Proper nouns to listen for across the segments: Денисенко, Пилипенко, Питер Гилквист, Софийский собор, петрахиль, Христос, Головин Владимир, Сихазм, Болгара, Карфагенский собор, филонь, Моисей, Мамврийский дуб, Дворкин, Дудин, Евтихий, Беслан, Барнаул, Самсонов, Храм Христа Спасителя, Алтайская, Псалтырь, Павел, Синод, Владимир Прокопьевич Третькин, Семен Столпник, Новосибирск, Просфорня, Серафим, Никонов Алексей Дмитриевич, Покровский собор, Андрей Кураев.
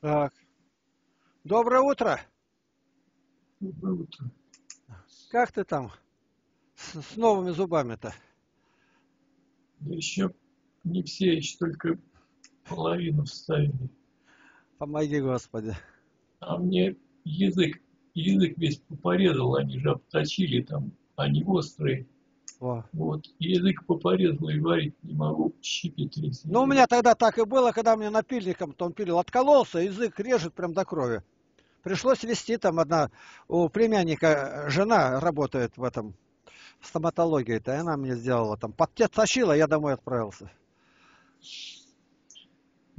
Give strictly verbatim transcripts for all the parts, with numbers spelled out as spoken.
Так. Доброе утро. Доброе утро. Как ты там с, с новыми зубами-то? Да еще не все, еще только половину вставили. Помоги, Господи. А мне язык, язык весь порезал, они же обточили там, они острые. О. Вот, язык попорезал и варить не могу, щипетрись. Ну, у меня тогда так и было, когда мне напильником, то он пилил, откололся, язык режет прям до крови. Пришлось вести там одна, у племянника жена работает в этом, в стоматологии-то, и она мне сделала там, подтащила, я домой отправился.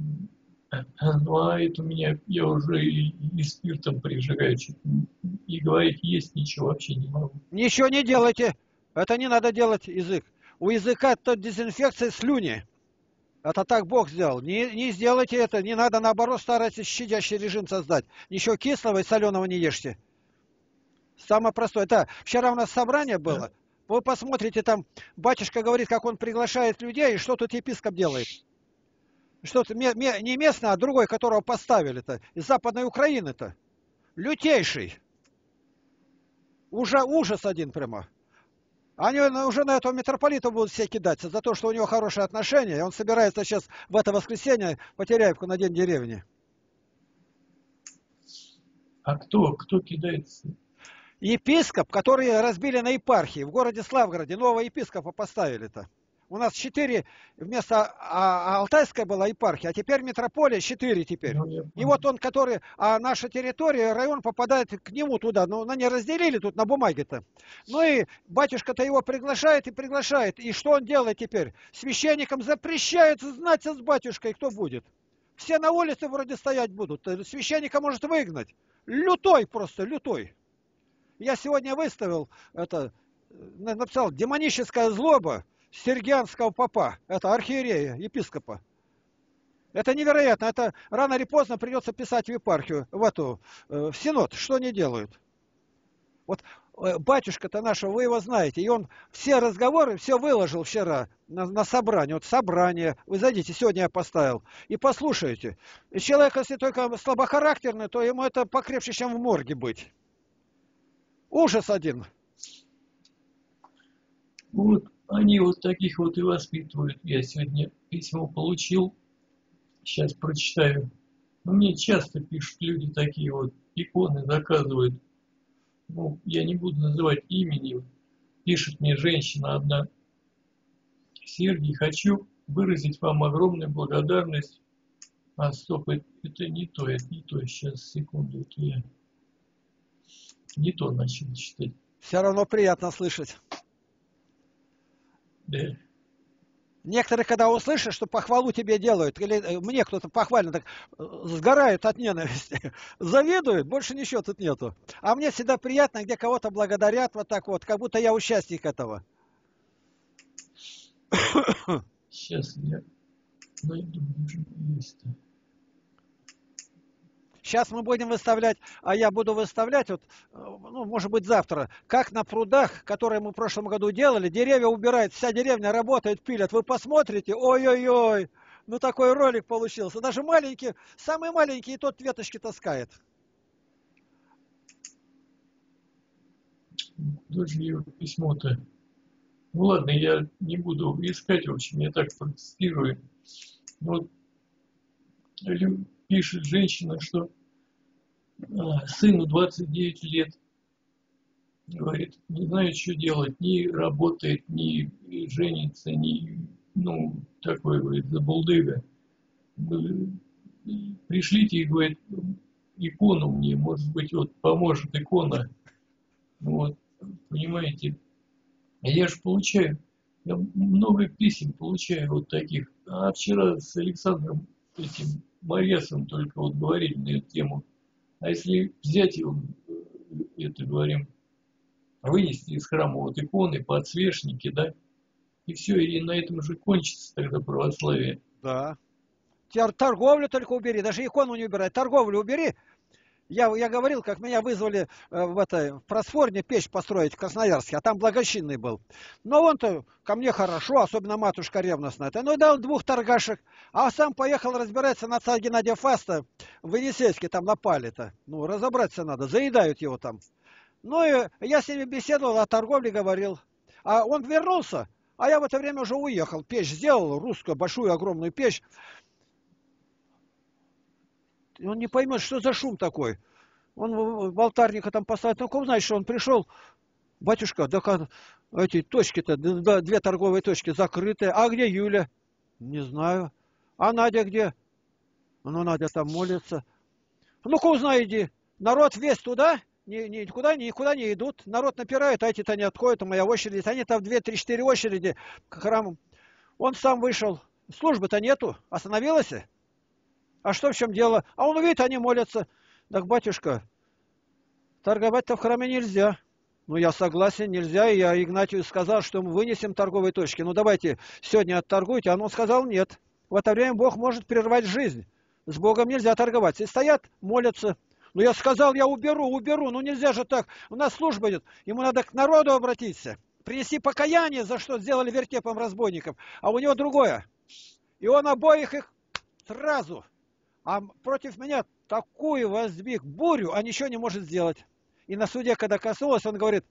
Ну, а это у меня, я уже и, и спиртом прижигаю, и говорить есть ничего вообще не могу. Ничего не делайте! Это не надо делать язык. У языка то дезинфекция слюни. Это так Бог сделал. Не, не сделайте это. Не надо, наоборот, старайтесь щадящий режим создать. Ничего кислого и соленого не ешьте. Самое простое. Да, вчера у нас собрание было. Вы посмотрите, там батюшка говорит, как он приглашает людей, и что тут епископ делает. Что-то не местный, а другой, которого поставили-то. Из Западной Украины-то. Лютейший. Уже ужас один прямо. Они уже на этого митрополита будут все кидаться за то, что у него хорошие отношения. И он собирается сейчас в это воскресенье Потеряевку на День деревни. А кто? Кто кидается? Епископ, который разбили на епархии. В городе Славгороде нового епископа поставили-то. У нас четыре, вместо а, а Алтайская была епархия, а теперь Метрополия четыре теперь. Ну, и вот он, который, а наша территория, район попадает к нему туда, но они разделили тут на бумаге-то. Ну и батюшка-то его приглашает и приглашает. И что он делает теперь? Священникам запрещает знать с батюшкой, кто будет. Все на улице вроде стоять будут, священника может выгнать. Лютой просто, лютой. Я сегодня выставил, это, написал, демоническая злоба сергианского попа, это архиерея, епископа. Это невероятно, это рано или поздно придется писать в епархию, в эту, в Синод, что они делают. Вот батюшка-то нашего, вы его знаете, и он все разговоры, все выложил вчера на, на собрание, вот собрание, вы зайдите, сегодня я поставил, и послушайте. И человек, если только слабохарактерный, то ему это покрепче, чем в морге быть. Ужас один. Вот. Они вот таких вот и воспитывают. Я сегодня письмо получил, сейчас прочитаю. Мне часто пишут люди такие вот, иконы заказывают. Ну, я не буду называть имени. Пишет мне женщина одна. Сергей, хочу выразить вам огромную благодарность. А стоп, это не то, это не то. Сейчас, секунду, это я не то начал читать. Все равно приятно слышать. Да. Некоторые, когда услышат, что похвалу тебе делают, или мне кто-то похвально, так сгорают от ненависти, завидуют, больше ничего тут нету. А мне всегда приятно, где кого-то благодарят вот так вот, как будто я участник этого. Сейчас я найду место. Сейчас мы будем выставлять, а я буду выставлять, вот, ну, может быть, завтра, как на прудах, которые мы в прошлом году делали, деревья убирают, вся деревня работает, пилят. Вы посмотрите, ой-ой-ой, ну такой ролик получился. Даже маленькие, самые маленькие, тот веточки таскает. Тут же его письмо-то. Ну ладно, я не буду искать, в общем, я так протестирую. Вот. Пишет женщина, что сыну двадцать девять лет, говорит, не знаю, что делать, ни работает, ни женится, ни, ну, такой, говорит, забулдыга. Пришлите и, говорит, икону мне, может быть, вот поможет икона. Вот, понимаете, я же получаю, я много писем получаю вот таких. А вчера с Александром этим Моресом только вот говорили на эту тему. А если взять его, это говорим, вынести из храма вот иконы, подсвечники, да, и все, и на этом же кончится тогда православие. Да. Торговлю только убери, даже икону не убирай, торговлю убери. Я, я говорил, как меня вызвали в, это, в Просфорне печь построить в Красноярске, а там благочинный был. Но он-то ко мне хорошо, особенно матушка ревностная. Ну, дал двух торгашек, а сам поехал разбираться на отца Геннадия Фаста в Венесельске там напали-то. Ну, разобраться надо, заедают его там. Ну, и я с ними беседовал, о торговле говорил. А он вернулся, а я в это время уже уехал. Печь сделал, русскую, большую, огромную печь. И он не поймет, что за шум такой. Он в алтарника там поставил. Ну, как знаешь, что он пришел, батюшка, да эти точки-то, да, две торговые точки закрытые. А где Юля? Не знаю. А Надя где? Ну, Надя там молится. Ну-ка, узнай, иди. Народ весь туда, ни, никуда, никуда не идут. Народ напирает, а эти-то не отходят, а моя очередь. Они там две-три-четыре очереди к храму. Он сам вышел. Службы-то нету. Остановилась? А что, в чем дело? А он увидит, они молятся. Так, батюшка, торговать-то в храме нельзя. Ну, я согласен, нельзя. И я Игнатию сказал, что мы вынесем торговые точки. Ну, давайте сегодня отторгуйте. А он сказал, нет. В это время Бог может прервать жизнь. С Богом нельзя торговать. И стоят, молятся. Ну, я сказал, я уберу, уберу. Ну, нельзя же так. У нас служба идет. Ему надо к народу обратиться. Принести покаяние, за что сделали вертепом разбойников. А у него другое. И он обоих их сразу. А против меня такую воздвиг бурю, а ничего не может сделать. И на суде, когда коснулось, он говорит,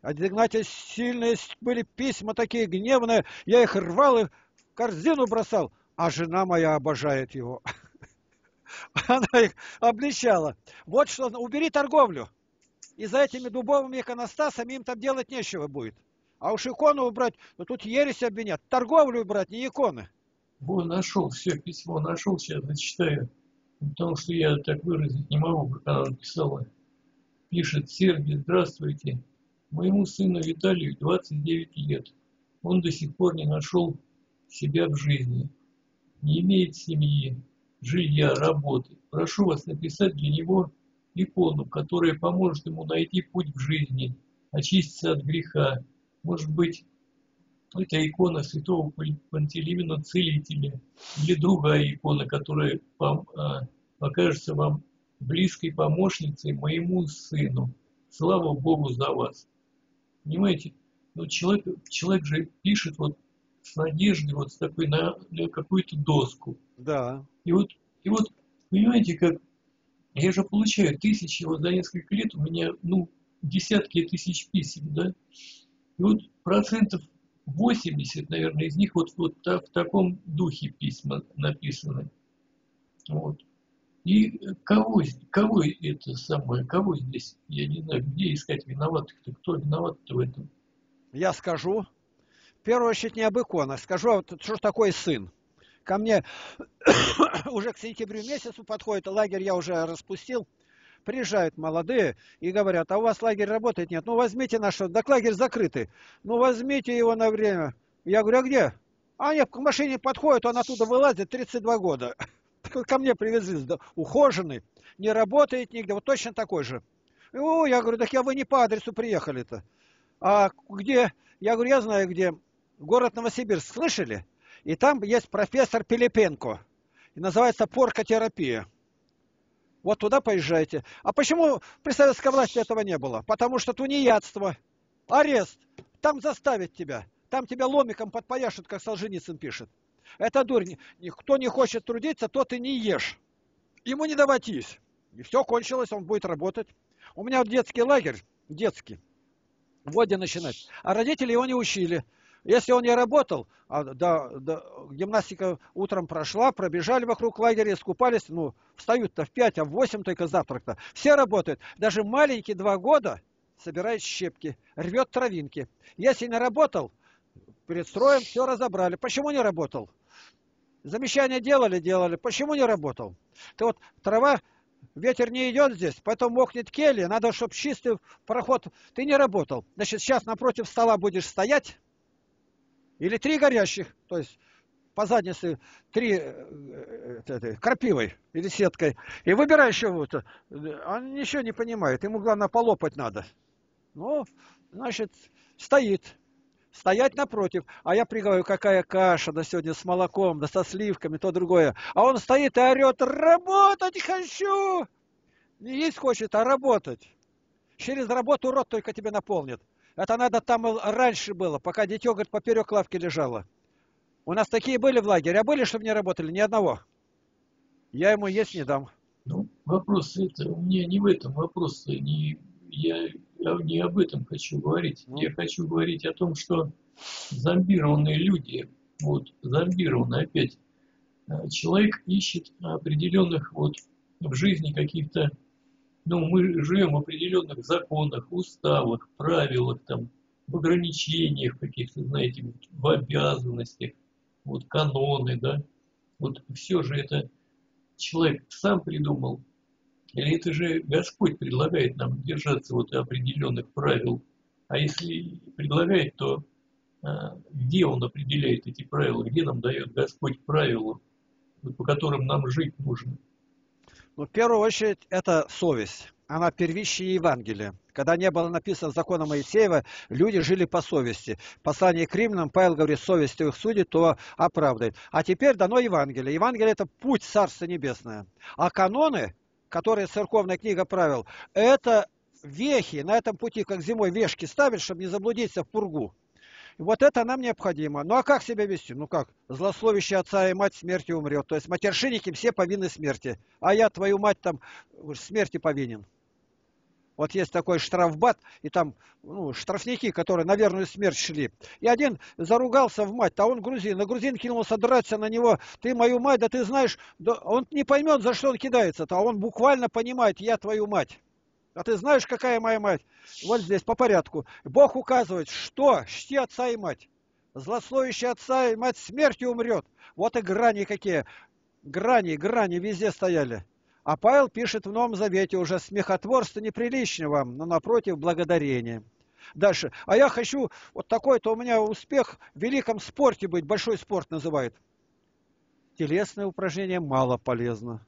от Игнатия сильные были письма такие гневные, я их рвал и в корзину бросал, а жена моя обожает его. Она их обличала. Вот что, убери торговлю. И за этими дубовыми иконостасами им там делать нечего будет. А уж икону убрать, ну тут ересь обвинят. Торговлю убрать, не иконы. Вот, нашел, все письмо нашел, сейчас зачитаю, потому что я так выразить не могу, как она написала. Пишет: Сергей, здравствуйте. Моему сыну Виталию двадцать девять лет. Он до сих пор не нашел себя в жизни. Не имеет семьи, жилья, работы. Прошу вас написать для него икону, которая поможет ему найти путь в жизни, очиститься от греха. Может быть, это икона святого Пантелеймона Целителя или другая икона, которая покажется вам близкой помощницей моему сыну. Слава Богу за вас. Понимаете, ну, человек, человек же пишет вот с надеждой, вот с такой на, на какую-то доску. Да. И вот, и вот, понимаете, как я же получаю тысячи, вот за несколько лет у меня, ну, десятки тысяч писем, да. И вот процентов восемьдесят, наверное, из них вот, вот так, в таком духе письма написаны. Вот. И кого, кого это самое, кого здесь, я не знаю, где искать виноватых-то, кто виноват-то в этом? Я скажу, в первую очередь не об иконах, скажу, а вот, что такое сын. Ко мне уже к сентябрю месяцу подходит, лагерь я уже распустил. Приезжают молодые и говорят, а у вас лагерь работает? Нет. Ну, возьмите наш, так лагерь закрытый. Ну, возьмите его на время. Я говорю, а где? А нет, к машине подходит, он оттуда вылазит, тридцать два года. Ко мне привезли, да, ухоженный, не работает нигде, вот точно такой же. О, я говорю, так я вы не по адресу приехали-то. А где? Я говорю, я знаю где. Город Новосибирск, слышали? И там есть профессор Пилипенко. И называется поркотерапия. Вот туда поезжайте. А почему при советской власти этого не было? Потому что тунеядство, арест, там заставят тебя. Там тебя ломиком подпояшут, как Солженицын пишет. Это дурь. Кто не хочет трудиться, тот и не ешь. Ему не давать есть. И все кончилось, он будет работать. У меня вот детский лагерь, детский. Вот где начинать. А родители его не учили. Если он не работал, а, да, да, гимнастика утром прошла, пробежали вокруг лагеря, искупались, ну, встают-то в пять, а в восемь только завтрак-то. Все работают. Даже маленький два года собирает щепки, рвет травинки. Если не работал, перед строем все разобрали. Почему не работал? Замечания делали, делали. Почему не работал? Ты вот трава, ветер не идет здесь, поэтому мокнет келья, надо, чтобы чистый проход. Ты не работал. Значит, сейчас напротив стола будешь стоять, или три горящих, то есть по заднице три этой, крапивой или сеткой. И выбирай еще вот. Он ничего не понимает. Ему, главное, полопать надо. Ну, значит, стоит. Стоять напротив. А я приговариваю, какая каша, да сегодня с молоком, да со сливками, то другое. А он стоит и орет, работать хочу! Не есть хочет, а работать. Через работу рот только тебе наполнит. Это надо там раньше было, пока дитё, говорит, поперек лавки лежало. У нас такие были в лагере, а были, чтобы не работали, ни одного. Я ему есть не дам. Вопрос это, у меня не в этом вопрос, не, я, я не об этом хочу говорить. Я хочу говорить о том, что зомбированные люди, вот, зомбированные опять, человек ищет определенных вот в жизни каких-то, ну, мы живем в определенных законах, уставах, правилах, там, в ограничениях каких-то, знаете, в обязанностях, вот, каноны, да, вот все же это человек сам придумал, или это же Господь предлагает нам держаться вот определенных правил, а если предлагает, то а, где Он определяет эти правила, где нам дает Господь правила, по которым нам жить нужно? Ну, в первую очередь, это совесть. Она первичнее Евангелия. Когда не было написано закона Моисеева, люди жили по совести. В послании к римлянам Павел говорит, совесть их судит, то оправдывает. А теперь дано Евангелие. Евангелие – это путь Царства Небесное. А каноны, которые церковная книга правил, это вехи. На этом пути, как зимой, вешки ставят, чтобы не заблудиться в пургу. И вот это нам необходимо. Ну а как себя вести? Ну как? Злословящий отца и мать смерти умрет. То есть матершинники все повинны смерти. А я твою мать там смерти повинен. Вот есть такой штрафбат, и там ну, штрафники, которые на верную смерть шли. И один заругался в мать, а он грузин. На грузин кинулся драться на него. Ты мою мать, да ты знаешь. Да... Он не поймет, за что он кидается-то. А он буквально понимает, я твою мать. А ты знаешь, какая моя мать? Вот здесь, по порядку. Бог указывает, что чти отца и мать. Злословящий отца и мать смертью умрет. Вот и грани какие. Грани, грани везде стояли. А Павел пишет в Новом Завете уже смехотворство неприлично вам, но напротив благодарение. Дальше. А я хочу вот такой-то у меня успех в великом спорте быть, большой спорт называют. Телесное упражнение мало полезно,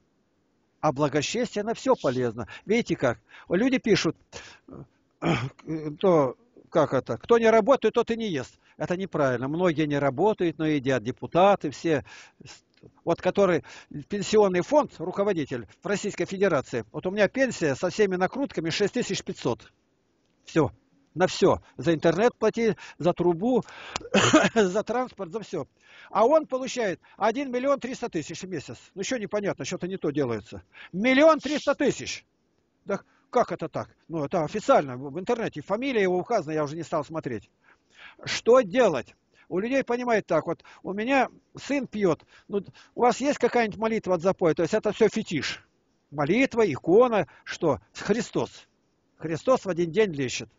а благочестие на все полезно. Видите как? Люди пишут, то как это? Кто не работает, тот и не ест. Это неправильно. Многие не работают, но едят. Депутаты все. Вот который пенсионный фонд, руководитель в Российской Федерации. Вот у меня пенсия со всеми накрутками шесть тысяч пятьсот. Все. На все. За интернет плати, за трубу, за транспорт, за все. А он получает один миллион триста тысяч в месяц. Ну еще непонятно, что-то не то делается. миллион триста тысяч. Да как это так? Ну это официально в интернете. Фамилия его указана, я уже не стал смотреть. Что делать? У людей понимает так, вот у меня сын пьет, ну, у вас есть какая-нибудь молитва от запоя? То есть это все фетиш. Молитва, икона, что? Христос. Христос в один день лечит.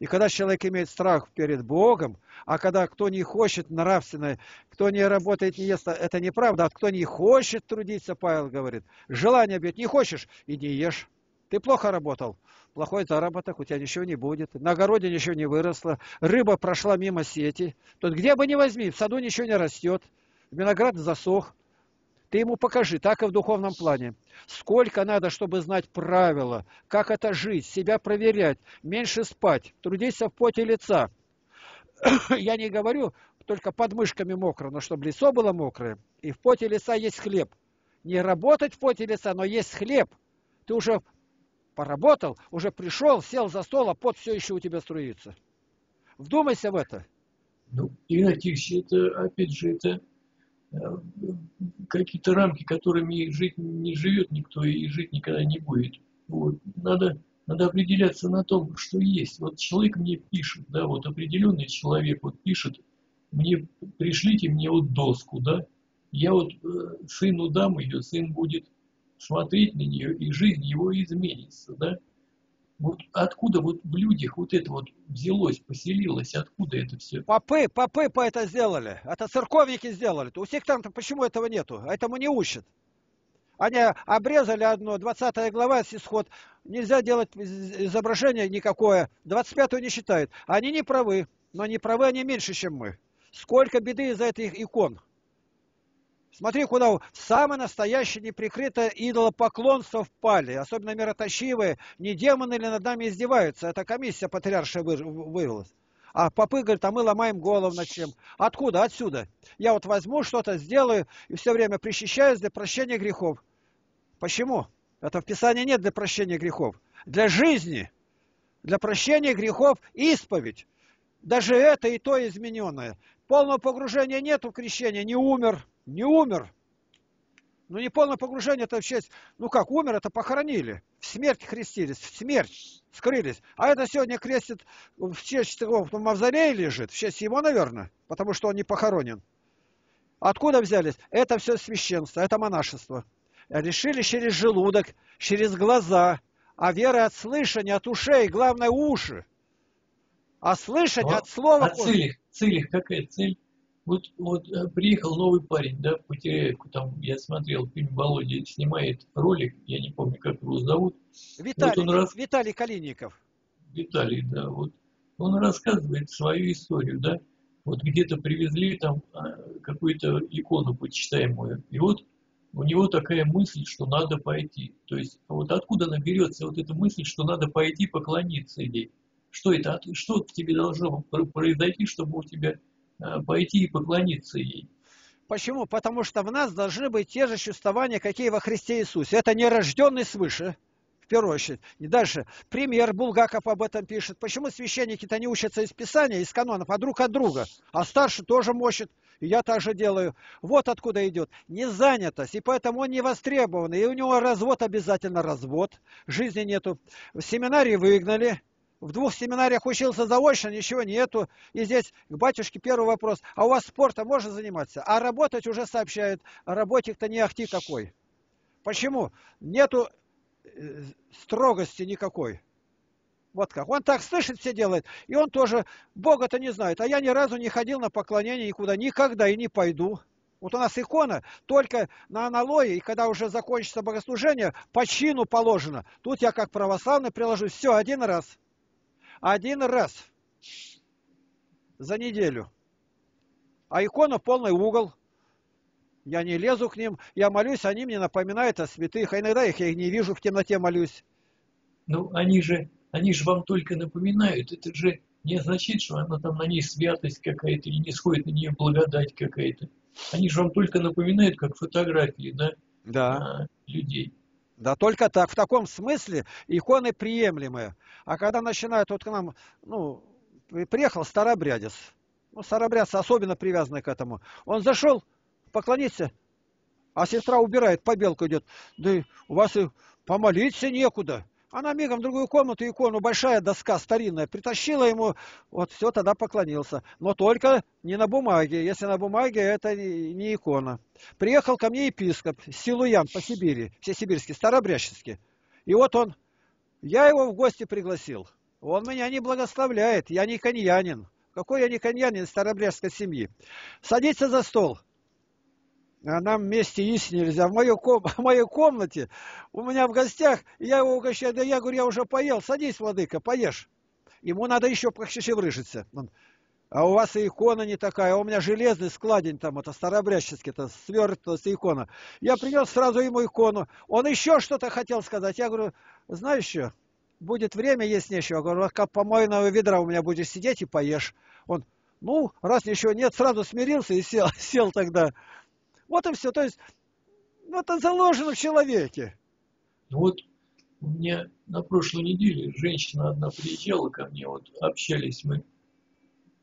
И когда человек имеет страх перед Богом, а когда кто не хочет нравственное, кто не работает, не ест, это неправда, а кто не хочет трудиться, Павел говорит, желание бьет, не хочешь, и не ешь. Ты плохо работал, плохой заработок, у тебя ничего не будет, на огороде ничего не выросло, рыба прошла мимо сети. Тут где бы ни возьми, в саду ничего не растет, виноград засох. Ты ему покажи, так и в духовном плане. Сколько надо, чтобы знать правила, как это жить, себя проверять, меньше спать, трудиться в поте лица. Я не говорю, только под мышками мокро, но чтобы лицо было мокрое, и в поте лица есть хлеб. Не работать в поте лица, но есть хлеб. Ты уже поработал, уже пришел, сел за стол, а пот все еще у тебя струится. Вдумайся в это. Ну, Игнатий, это, опять же, это э, какие-то рамки, которыми жить не живет никто и жить никогда не будет. Вот. Надо, надо определяться на том, что есть. Вот человек мне пишет, да, вот определенный человек вот пишет, мне пришлите мне вот доску, да, я вот э, сыну дам ее, сын будет смотреть на нее, и жизнь его изменится, да? Вот откуда вот в людях вот это вот взялось, поселилось, откуда это все? Попы, попы по это сделали, это церковники сделали. У сектантов почему этого нету? Этому не учат. Они обрезали одно, двадцатая глава, исход, нельзя делать изображение никакое, двадцать пятую не считают. Они не правы, но не правы они меньше, чем мы. Сколько беды из-за этих икон. Смотри, куда самое настоящее неприкрытое идолопоклонство впали. Особенно мироточивые. Не демоны ли над нами издеваются? Это комиссия патриаршая вывелась. А попы говорят, а мы ломаем голову над чем? Откуда? Отсюда. Я вот возьму что-то, сделаю и все время причащаюсь для прощения грехов. Почему? Это в Писании нет для прощения грехов. Для жизни, для прощения грехов исповедь. Даже это и то измененное. Полного погружения нету в крещение. Не умер. Не умер. Ну, не полное погружение, это вообще, ну как, умер, это похоронили. В смерть крестились, в смерть скрылись. А это сегодня крестит в честь его, в мавзолее лежит, в честь его, наверное, потому что он не похоронен. Откуда взялись? Это все священство, это монашество. Решили через желудок, через глаза. А вера от слышания, от ушей, главное, уши. А слышать от слова... А цель, цель, какая цель? Вот, вот приехал новый парень, да, в Потеряевку, там, я смотрел фильм, Володя снимает ролик, я не помню, как его зовут. Виталий, вот он раз... Виталий Калиников. Виталий, да, вот. Он рассказывает свою историю, да. Вот где-то привезли там какую-то икону почитаемую, и вот у него такая мысль, что надо пойти. То есть, вот откуда она берется, вот эта мысль, что надо пойти поклониться ей. Что это, что к тебе должно произойти, чтобы у тебя... пойти и поклониться ей. Почему? Потому что в нас должны быть те же чувствования, какие во Христе Иисусе. Это нерожденный свыше, в первую очередь. И дальше. Премьер Булгаков об этом пишет. Почему священники-то не учатся из Писания, из канонов, а друг от друга? А старший тоже мощит. И я так же делаю. Вот откуда идет незанятость. И поэтому он не востребован. И у него развод, обязательно развод. Жизни нету. В семинарии выгнали. В двух семинариях учился заочно, ничего нету. И здесь к батюшке первый вопрос. А у вас спортом можно заниматься? А работать уже сообщают. А работник-то не ахти какой. Почему? Нету строгости никакой. Вот как. Он так слышит, все делает. И он тоже Бога-то не знает. А я ни разу не ходил на поклонение никуда. Никогда и не пойду. Вот у нас икона только на аналое, и когда уже закончится богослужение, по чину положено. Тут я как православный приложусь. Все, один раз. Один раз за неделю. А икона полный угол. Я не лезу к ним. Я молюсь, они мне напоминают о святых. А иногда их я их не вижу, в темноте молюсь. Ну, они же, они же вам только напоминают. Это же не означает, что она там на ней святость какая-то, и не сходит на нее благодать какая-то. Они же вам только напоминают, как фотографии, да, да. людей. Да, только так. В таком смысле иконы приемлемые. А когда начинают, вот к нам, ну, приехал старобрядец. Ну, старобрядцы особенно привязаны к этому. Он зашел, поклониться, а сестра убирает, побелку идет. Да у вас и помолиться некуда. Она мигом в другую комнату, икону, большая доска старинная, притащила ему, вот все, тогда поклонился. Но только не на бумаге. Если на бумаге, это не икона. Приехал ко мне епископ Силуян по Сибири, всесибирский, старобрядческий. И вот он, я его в гости пригласил. Он меня не благословляет, я не коньянин. Какой я не коньянин старобрядской семьи? Садиться за стол. А нам вместе есть нельзя. В моей, ком... в моей комнате, у меня в гостях, я его угощаю. Да я говорю, я уже поел. Садись, владыка, поешь. Ему надо еще похищеврыжиться. А у вас и икона не такая. У меня железный складень там, это старобрядческий, это свертывается икона. Я принес сразу ему икону. Он еще что-то хотел сказать. Я говорю, знаешь что, будет время, есть нечего. Я говорю, как помойного ведра у меня будешь сидеть и поешь. Он, ну, раз ничего нет, сразу смирился и сел, сел тогда. Вот и все. То есть, ну, это заложено в человеке. Вот у меня на прошлой неделе женщина одна приезжала ко мне, вот общались мы.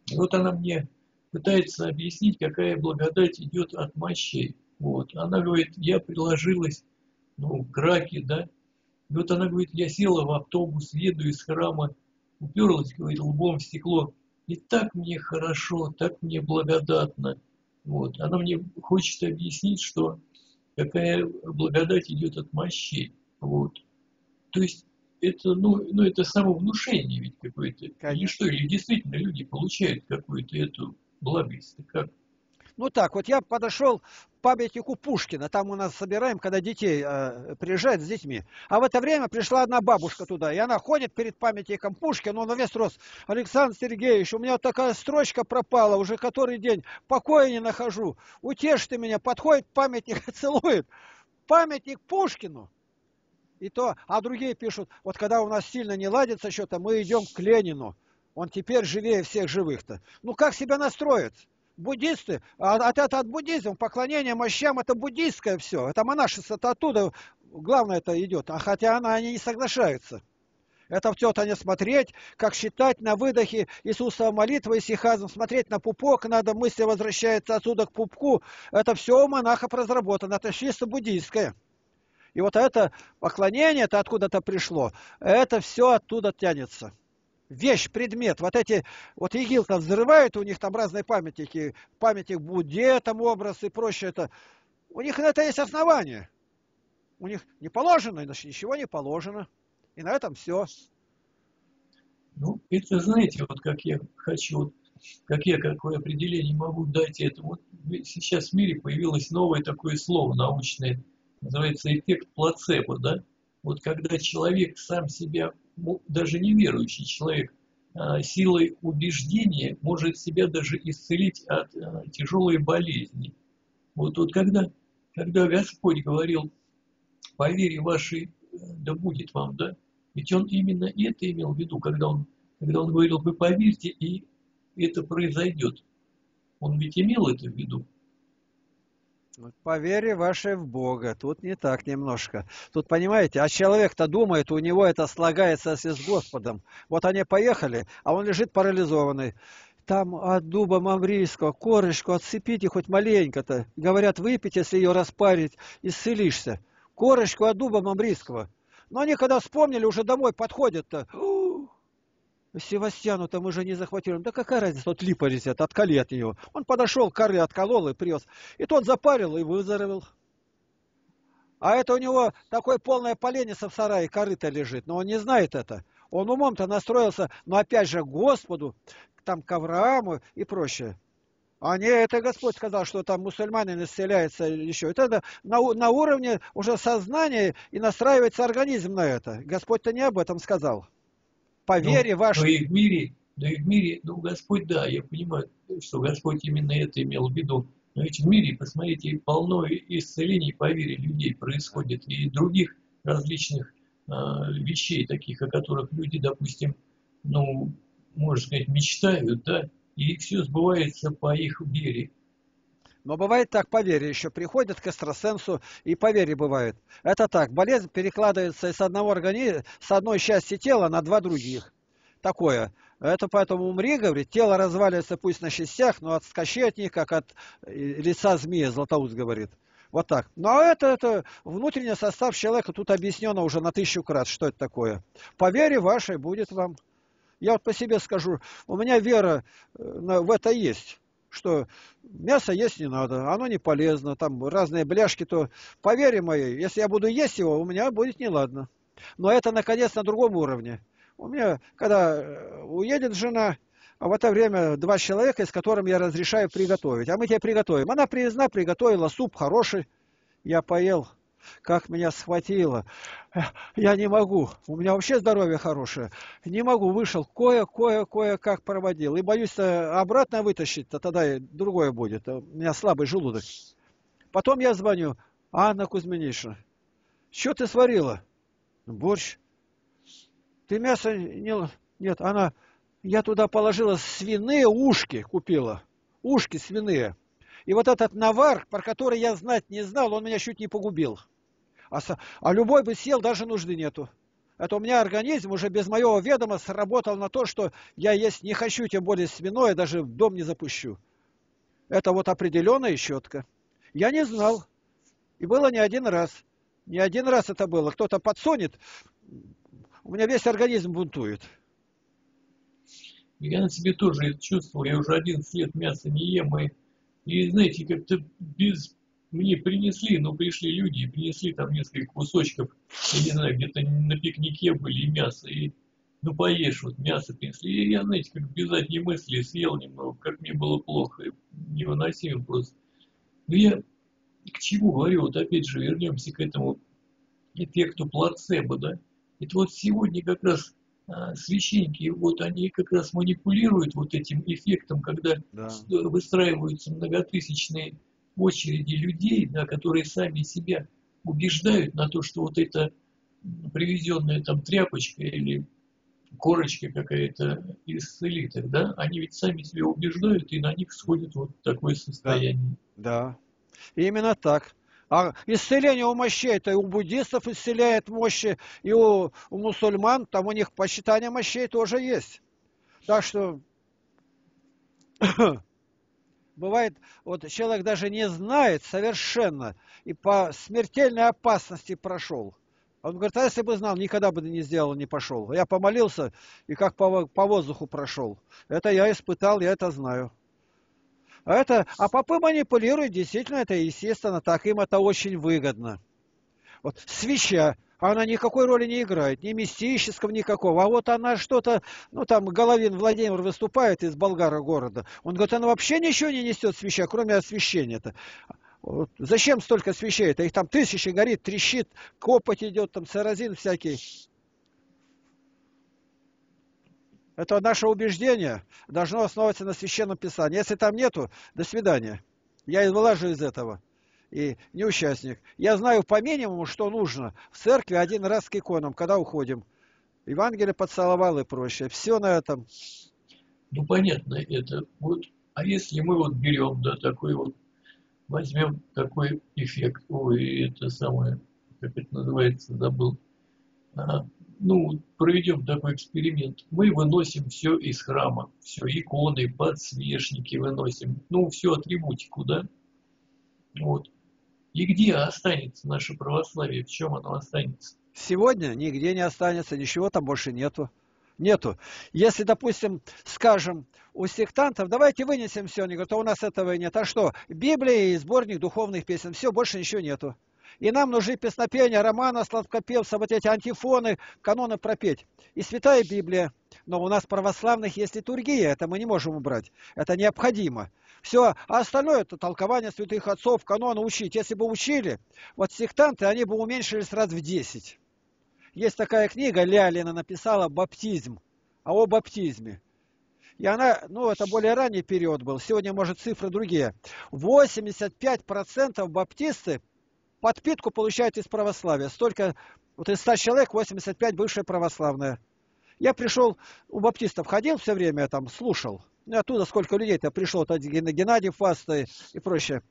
И вот она мне пытается объяснить, какая благодать идет от мощей. Вот. Она говорит, я приложилась, ну, к раке, да. И вот она говорит, я села в автобус, еду из храма, уперлась, говорит, лбом в стекло. И так мне хорошо, так мне благодатно. Вот. Она мне хочет объяснить, что какая благодать идет от мощей. Вот. То есть это, ну, ну, это самовнушение ведь какое-то. Конечно. И что, или действительно люди получают какую-то эту благость? Как? Ну так, вот я подошел к памятнику Пушкина. Там у нас собираем, когда детей э, приезжают с детьми. А в это время пришла одна бабушка туда. И она ходит перед памятником Пушкина. Он на весь рост. Александр Сергеевич, у меня вот такая строчка пропала. Уже который день. Покоя не нахожу. Утешь ты меня. Подходит памятник и целует. Памятник Пушкину. И то. А другие пишут. Вот когда у нас сильно не ладится что-то, мы идем к Ленину. Он теперь живее всех живых-то. Ну как себя настроить? Буддисты, от, это от буддизма, поклонение мощам, это буддистское все. Это монашество, это оттуда, главное это идет. А хотя она, они не соглашаются. Это все это не смотреть, как считать на выдохе Иисуса молитвы и сихазм, смотреть на пупок, надо мысли возвращается отсюда к пупку. Это все у монахов разработано, это чисто буддийское. И вот это поклонение, это откуда-то пришло, это все оттуда тянется. Вещь, предмет. Вот эти, вот игил там взрывают, у них там разные памятники, памятник Будде, там образ и прочее. Это. У них на это есть основание. У них не положено, иначе ничего не положено. И на этом все. Ну, это, знаете, вот как я хочу, вот, как я какое определение могу дать этому. Вот сейчас в мире появилось новое такое слово научное, называется эффект плацебо, да? Вот когда человек сам себя, даже неверующий человек, силой убеждения может себя даже исцелить от тяжелой болезни. Вот, вот когда, когда Господь говорил, по вере вашей, да будет вам, да? Ведь Он именно это имел в виду, когда Он, когда он говорил, вы поверьте, и это произойдет. Он ведь имел это в виду. По вере вашей в Бога. Тут не так немножко. Тут, понимаете, а человек-то думает, у него это слагается с Господом. Вот они поехали, а он лежит парализованный. Там от дуба мамрийского корочку отцепите хоть маленько-то. Говорят, выпить, если ее распарить, исцелишься. Корочку от дуба мамрийского. Но они, когда вспомнили, уже домой подходят-то. Севастьяну-то мы же не захватили. Да какая разница, тот липа летит, отколи от нее. Он подошел к коре, отколол и привез. И тот запарил и выздоровел. А это у него такое полное поленница в сарае, корыто лежит. Но он не знает это. Он умом-то настроился, но опять же к Господу, там, к Аврааму и прочее. А не, это Господь сказал, что там мусульманин исцеляется еще. Это на, на уровне уже сознания и настраивается организм на это. Господь-то не об этом сказал. По вере вашей. Да и в мире, да и в мире, ну Господь, да, я понимаю, что Господь именно это имел в виду. Но ведь в мире, посмотрите, полно исцелений по вере людей происходит и других различных э, вещей, таких, о которых люди, допустим, ну, можно сказать, мечтают, да, и все сбывается по их вере. Но бывает так, по вере еще приходят к экстрасенсу, и по вере бывает. Это так, болезнь перекладывается из одного организма, с одной части тела на два других. Такое. Это поэтому умри, говорит, тело разваливается пусть на частях, но отскочи от них, как от лица змея, Златоуст говорит. Вот так. Но это, это внутренний состав человека, тут объяснено уже на тысячу крат, что это такое. По вере вашей будет вам. Я вот по себе скажу, у меня вера в это есть. Что мясо есть не надо, оно не полезно, там разные бляшки, то по вере моей, если я буду есть его, у меня будет неладно. Но это, наконец, на другом уровне. У меня, когда уедет жена, а в это время два человека, с которым я разрешаю приготовить, а мы тебе приготовим. Она привезла, приготовила, суп хороший, я поел, как меня схватило. Я не могу, у меня вообще здоровье хорошее, не могу, вышел, кое-кое-кое-как проводил. И боюсь обратно вытащить, то тогда и другое будет, у меня слабый желудок. Потом я звоню, Анна Кузьминична, что ты сварила? Борщ. Ты мясо не... Нет, она... Я туда положила свиные ушки, купила, ушки свиные. И вот этот навар, про который я знать не знал, он меня чуть не погубил. А, а любой бы съел, даже нужды нету. Это у меня организм уже без моего ведома сработал на то, что я есть не хочу, тем более свиное, даже в дом не запущу. Это вот определенная щетка. Я не знал. И было не один раз. Не один раз это было. Кто-то подсунет, у меня весь организм бунтует. Я на себе тоже это чувствовал. Я уже одиннадцать лет мяса не ем, и... И, знаете, как-то без... Мне принесли, ну, пришли люди и принесли там несколько кусочков, я не знаю, где-то на пикнике были мясо, и, ну, поешь, вот мясо принесли. И я, знаете, как без задней мысли съел немного, как мне было плохо, невыносимо просто. Но я к чему говорю, вот опять же вернемся к этому эффекту плацебо, да? Это вот сегодня как раз священники, вот они как раз манипулируют вот этим эффектом, когда да. Выстраиваются многотысячные очереди людей, да, которые сами себя убеждают на то, что вот эта привезенная там тряпочка или корочка какая-то исцелит их, да, они ведь сами себя убеждают, и на них сходит вот такое состояние. Да, да. Именно так. А исцеление у мощей, это и у буддистов исцеляет мощи, и у, у мусульман, там у них почитание мощей тоже есть. Так что бывает, вот человек даже не знает совершенно, и по смертельной опасности прошел. Он говорит, а если бы знал, никогда бы не сделал, не пошел. Я помолился, и как по, по воздуху прошел. Это я испытал, я это знаю. А, это, а попы манипулируют, действительно, это естественно, так им это очень выгодно. Вот свеча, она никакой роли не играет, ни мистического никакого. А вот она что-то, ну там Головин Владимир выступает из Болгара города. Он говорит, она вообще ничего не несет свеча, кроме освещения-то. Вот. Зачем столько свечей-то? Их там тысячи горит, трещит, копоть идет, там саразин всякий. Это наше убеждение должно основываться на Священном Писании. Если там нету, до свидания. Я и вылажу из этого. И не участник. Я знаю по минимуму, что нужно. В церкви один раз к иконам, когда уходим. Евангелие поцеловал и прочее. Все на этом. Ну, понятно это. Вот. А если мы вот берем, да, такой вот, возьмем такой эффект, ой, это самое, как это называется, забыл. А, ну, проведем такой эксперимент. Мы выносим все из храма. Все, иконы, подсвечники выносим. Ну, всю атрибутику, да? Вот. И где останется наше православие? В чем оно останется? Сегодня нигде не останется, ничего там больше нету. Нету. Если, допустим, скажем, у сектантов, давайте вынесем все, они говорят, а у нас этого и нет. А что? Библия и сборник духовных песен. Все, больше ничего нету. И нам нужны песнопения, Романа, Сладкопевца, вот эти антифоны, каноны пропеть. И Святая Библия. Но у нас православных есть литургия, это мы не можем убрать. Это необходимо. Все, а остальное это толкование святых отцов, каноны учить. Если бы учили, вот сектанты, они бы уменьшились раз в десять. Есть такая книга, Лялина написала «Баптизм», а о баптизме. И она, ну, это более ранний период был, сегодня, может, цифры другие. восемьдесят пять процентов баптисты подпитку получают из православия. Столько, вот из ста человек, восемьдесят пять бывшие православные. Я пришел, у баптистов ходил все время, там, слушал. Ну, оттуда сколько людей-то пришло, это Геннадий Фаст и прочее.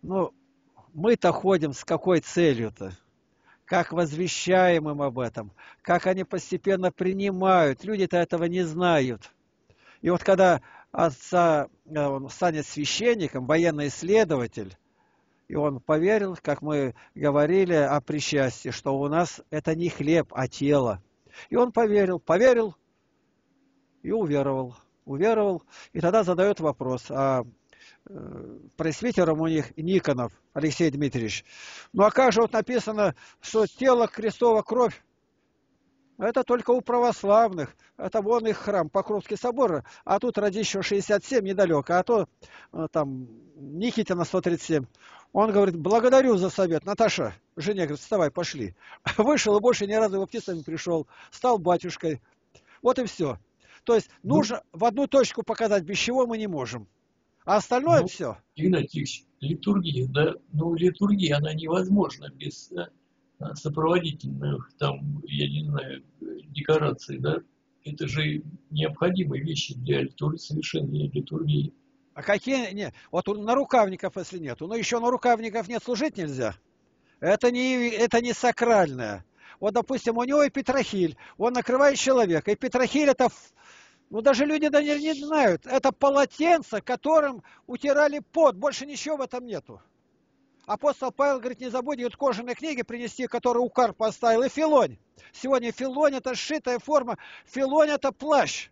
Ну, мы-то ходим с какой целью-то? Как возвещаем им об этом? Как они постепенно принимают? Люди-то этого не знают. И вот когда отца, он станет священником, военный исследователь, и он поверил, как мы говорили о причастии, что у нас это не хлеб, а тело. И он поверил, поверил и уверовал. Уверовал, и тогда задает вопрос, а э, пресвитером у них Никонов Алексей Дмитриевич. Ну а как же вот написано, что тело Христово кровь? Это только у православных. Это вон их храм, Покровский собор, а тут Радищева шестьдесят семь недалеко, а то там Никитина сто тридцать семь. Он говорит, благодарю за совет. Наташа, жене, говорит, вставай, пошли. Вышел и больше ни разу в баптистам не пришел. Стал батюшкой. Вот и все. То есть ну, нужно в одну точку показать, без чего мы не можем. А остальное ну, все. Игнатий, литургия, да, ну литургия, она невозможна без а, сопроводительных, там, я не знаю, декораций, да. Это же необходимые вещи для литургии, совершенной литургии. А какие? Нет. Вот на рукавников, если нету. Но еще на рукавников нет, служить нельзя. Это не, это не сакральное. Вот, допустим, у него и петрахиль. Он накрывает человека. И петрахиль это... Ну, даже люди да не, не знают. Это полотенце, которым утирали пот. Больше ничего в этом нету. Апостол Павел говорит, не забудь вот кожаные книги принести, которые у Карпа оставил. И филонь. Сегодня филонь это сшитая форма. Филонь это плащ.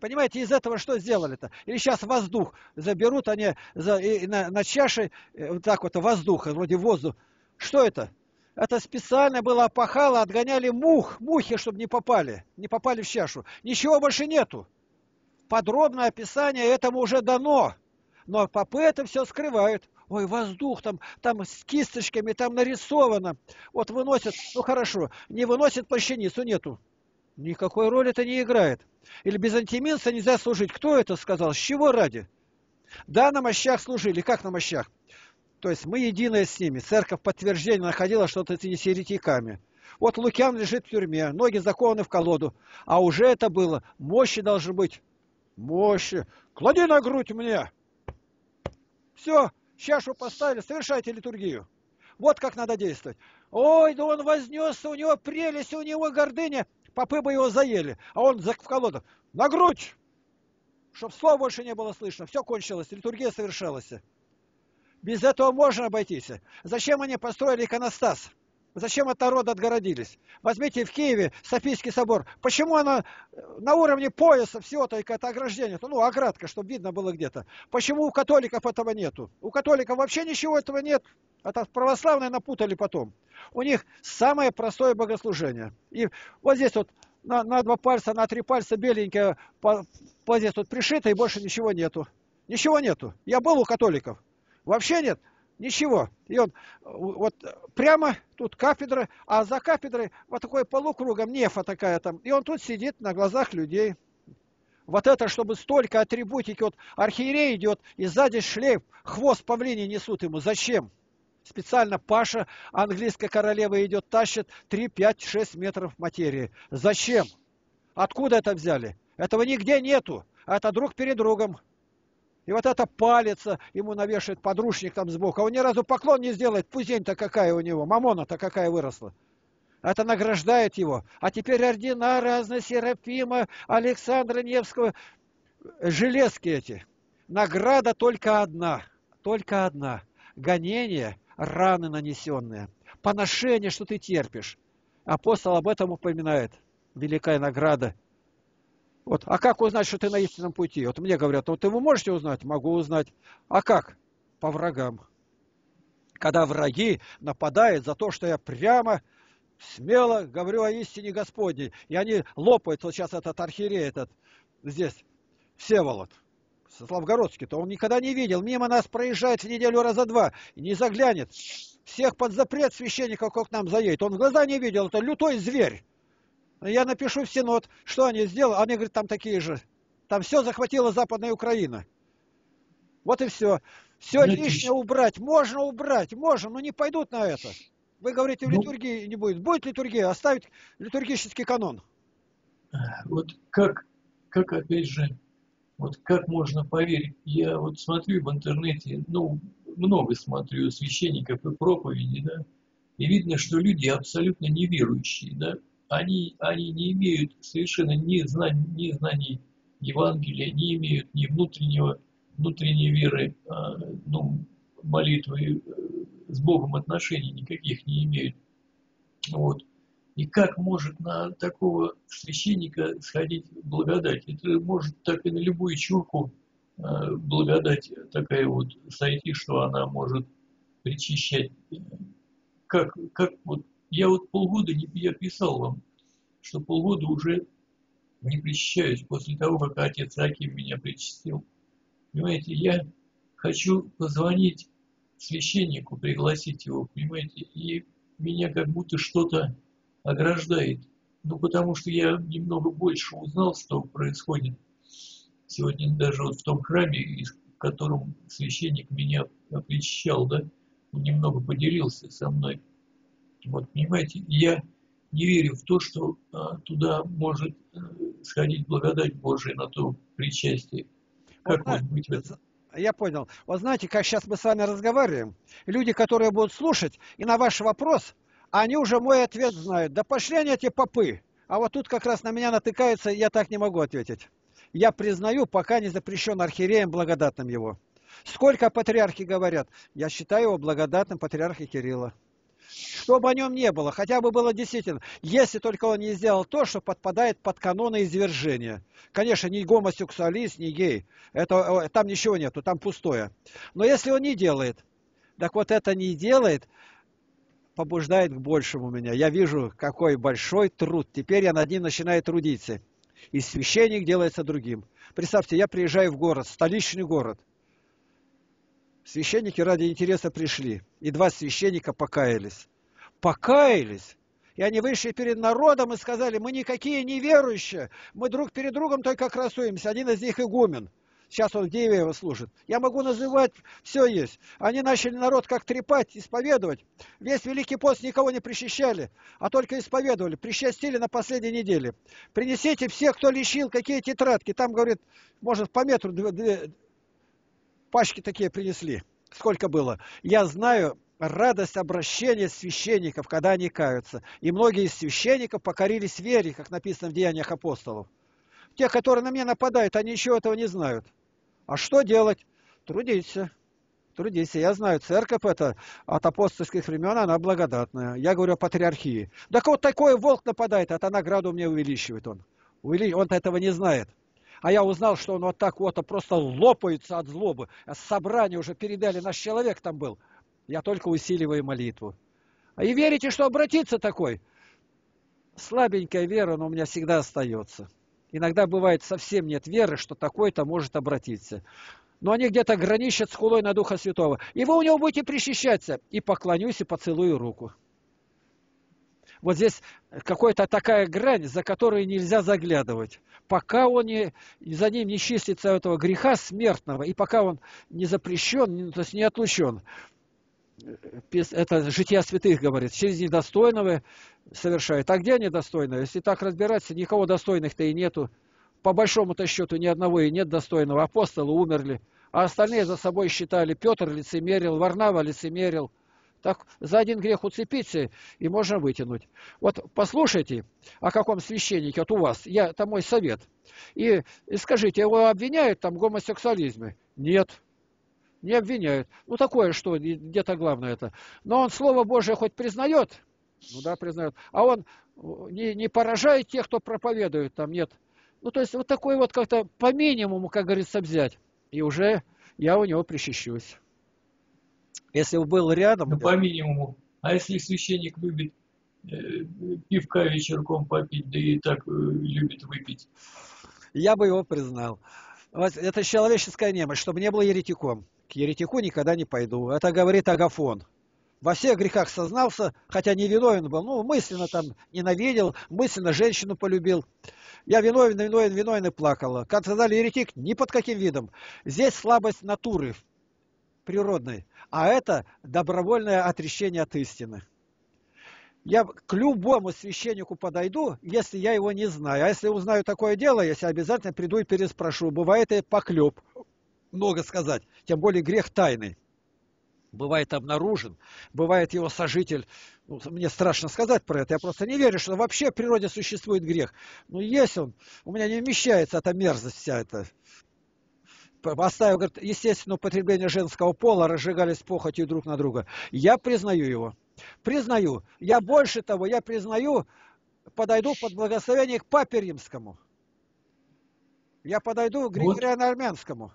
Понимаете, из этого что сделали-то? Или сейчас воздух заберут, они за, и на, на чаше, вот так вот, воздуха, вроде воздух. Что это? Это специально было опахало, отгоняли мух, мухи, чтобы не попали, не попали в чашу. Ничего больше нету. Подробное описание этому уже дано. Но попы это все скрывают. Ой, воздух, там, там с кисточками, там нарисовано. Вот выносят, ну хорошо, не выносят плащаницу, нету. Никакой роли это не играет. Или без антиминца нельзя служить. Кто это сказал? С чего ради? Да, на мощах служили. Как на мощах? То есть мы единые с ними. Церковь подтверждение находила, что это не с еретиками. Вот Лукьян лежит в тюрьме, ноги закованы в колоду. А уже это было. Мощи должны быть. Мощи. Клади на грудь мне. Все. чашу поставили, совершайте литургию. Вот как надо действовать. Ой, да он вознесся, у него прелесть, у него гордыня. Попы бы его заели, а он в колодах. На грудь! Чтоб слова больше не было слышно. Все кончилось, литургия совершалась. Без этого можно обойтись. Зачем они построили иконостас? Зачем от народа отгородились? Возьмите в Киеве Софийский собор. Почему она на уровне пояса всего-то ограждения? Ну, оградка, чтобы видно было где-то. Почему у католиков этого нету? У католиков вообще ничего этого нет. А так православные напутали потом. У них самое простое богослужение. И вот здесь вот на, на два пальца, на три пальца беленькое по, по здесь вот пришито, и больше ничего нету. Ничего нету. Я был у католиков. Вообще нет. Ничего. И он вот прямо тут кафедра, а за кафедрой вот такой полукругом нефа такая там. И он тут сидит на глазах людей. Вот это, чтобы столько атрибутики. Вот архиерей идет, и сзади шлейф, хвост павлиний несут ему. Зачем? Специально Паша, английская королева, идет, тащит три, пять, шесть метров материи. Зачем? Откуда это взяли? Этого нигде нету. Это друг перед другом. И вот это палится, ему навешает подручник там сбоку. А он ни разу поклон не сделает. Пузень-то какая у него, мамона-то какая выросла. Это награждает его. А теперь ордена разные, Серафима, Александра Невского. Железки эти. Награда только одна. Только одна. Гонение, раны нанесенные. Поношение, что ты терпишь. Апостол об этом упоминает. Великая награда. Вот. А как узнать, что ты на истинном пути? Вот мне говорят, вот вы можете узнать? Могу узнать. А как? По врагам. Когда враги нападают за то, что я прямо, смело говорю о истине Господней. И они лопают. Вот сейчас этот архиерей, этот здесь, Всеволод, славгородский-то, он никогда не видел. Мимо нас проезжает в неделю раза два. И не заглянет. Всех под запрет священников, как к нам заедет. Он в глаза не видел. Это лютой зверь. Я напишу в Синод, что они сделали. Они говорят, там такие же. Там все захватила Западная Украина. Вот и все. Все лишнее убрать. Можно убрать, можно, но не пойдут на это. Вы говорите, в литургии не будет. Будет литургия, оставить литургический канон. Вот как, как опять же, вот как можно поверить? Я вот смотрю в интернете, ну, много смотрю священников и проповеди, да, и видно, что люди абсолютно неверующие, да. Они, они не имеют совершенно ни знаний, ни знаний Евангелия, не имеют ни внутреннего, внутренней веры, а, ну, молитвы, с Богом отношений никаких не имеют. Вот. И как может на такого священника сходить благодать? Это может так и на любую чурку а, благодать такая вот сойти, что она может причащать. Как, как вот. Я вот полгода, я писал вам, что полгода уже не причащаюсь после того, как отец Аким меня причастил. Понимаете, я хочу позвонить священнику, пригласить его, понимаете, и меня как будто что-то ограждает. Ну, потому что я немного больше узнал, что происходит сегодня даже вот в том храме, в котором священник меня причащал, да, немного поделился со мной. Вот, понимаете, я не верю в то, что а, туда может а, сходить благодать Божия на то причастие. Как вот, может быть это? Я понял. Вот знаете, как сейчас мы с вами разговариваем, люди, которые будут слушать, и на ваш вопрос, они уже мой ответ знают. Да пошли они эти попы. А вот тут как раз на меня натыкается, и я так не могу ответить. Я признаю, пока не запрещен архиереем благодатным его. Сколько патриархи говорят? Я считаю его благодатным патриарха Кирилла. Чтобы о нем не было, хотя бы было действительно, если только он не сделал то, что подпадает под каноны извержения. Конечно, ни гомосексуалист, ни гей, это, там ничего нету, там пустое. Но если он не делает, так вот это не делает, побуждает к большему меня. Я вижу, какой большой труд. Теперь я над ним начинаю трудиться. И священник делается другим. Представьте, я приезжаю в город, столичный город. Священники ради интереса пришли, и два священника покаялись. Покаялись! И они вышли перед народом и сказали, мы никакие неверующие, мы друг перед другом только красуемся. Один из них игумен, сейчас он в Дееве служит. Я могу называть, все есть. Они начали народ как трепать, исповедовать. Весь Великий пост никого не причащали, а только исповедовали. Причастили на последней неделе. Принесите все, кто лечил, какие тетрадки. Там, говорит, может, по метру две... пачки такие принесли. сколько было. Я знаю радость обращения священников, когда они каются. И многие из священников покорились вере, как написано в Деяниях апостолов. Те, которые на меня нападают, они еще этого не знают. А что делать? Трудиться. Трудиться. Я знаю, церковь это от апостольских времен, она благодатная. Я говорю о патриархии. Так вот такой волк нападает, а то награду мне увеличивает он. Он этого не знает. А я узнал, что он вот так вот просто лопается от злобы. Собрание уже передали, наш человек там был. Я только усиливаю молитву. И верите, что обратиться такой? Слабенькая вера, но у меня всегда остается. Иногда бывает, совсем нет веры, что такой-то может обратиться. Но они где-то граничат с хулой на Духа Святого. И вы у него будете причащаться. И поклонюсь, и поцелую руку. Вот здесь какая-то такая грань, за которую нельзя заглядывать. Пока он не, за ним не числится этого греха смертного, и пока он не запрещен, то есть не отлучен. Это жития святых говорит. Через недостойного совершает. А где недостойного? Если так разбираться, никого достойных-то и нету. По большому-то счету ни одного и нет достойного. Апостолы умерли, а остальные за собой считали. Петр лицемерил, Варнава лицемерил. Так за один грех уцепиться и можно вытянуть. Вот послушайте, о каком священнике, вот у вас, я, это мой совет. И, и скажите, его обвиняют там в гомосексуализме? Нет, не обвиняют. Ну такое что, где-то главное это. Но он Слово Божие хоть признает? Ну да, признает. А он не, не поражает тех, кто проповедует там, нет. Ну, то есть, вот такой вот как-то по минимуму, как говорится, взять. И уже я у него причащусь. Если бы был рядом... Да, да. По минимуму. А если священник любит э, пивка вечерком попить, да и так э, любит выпить? Я бы его признал. Вот это человеческая немощь, чтобы не был еретиком. К еретику никогда не пойду. Это говорит Агафон. Во всех грехах сознался, хотя не виновен был. Ну, мысленно там ненавидел, мысленно женщину полюбил. Я виновен, виновен, виновен и плакала. Как сказали, еретик ни под каким видом. Здесь слабость натуры природной, а это добровольное отречение от истины. Я к любому священнику подойду, если я его не знаю. А если узнаю такое дело, я себя обязательно приду и переспрошу. Бывает и поклеп. Много сказать. Тем более грех тайный. Бывает обнаружен, бывает его сожитель. Ну, мне страшно сказать про это, я просто не верю, что вообще в природе существует грех. Но есть он, у меня не вмещается эта мерзость вся эта. Оставил, говорит, естественно, употребление женского пола, разжигались похотью друг на друга. Я признаю его. Признаю. Я больше того, я признаю, подойду под благословение к Папе Римскому. Я подойду к Григориано-Армянскому.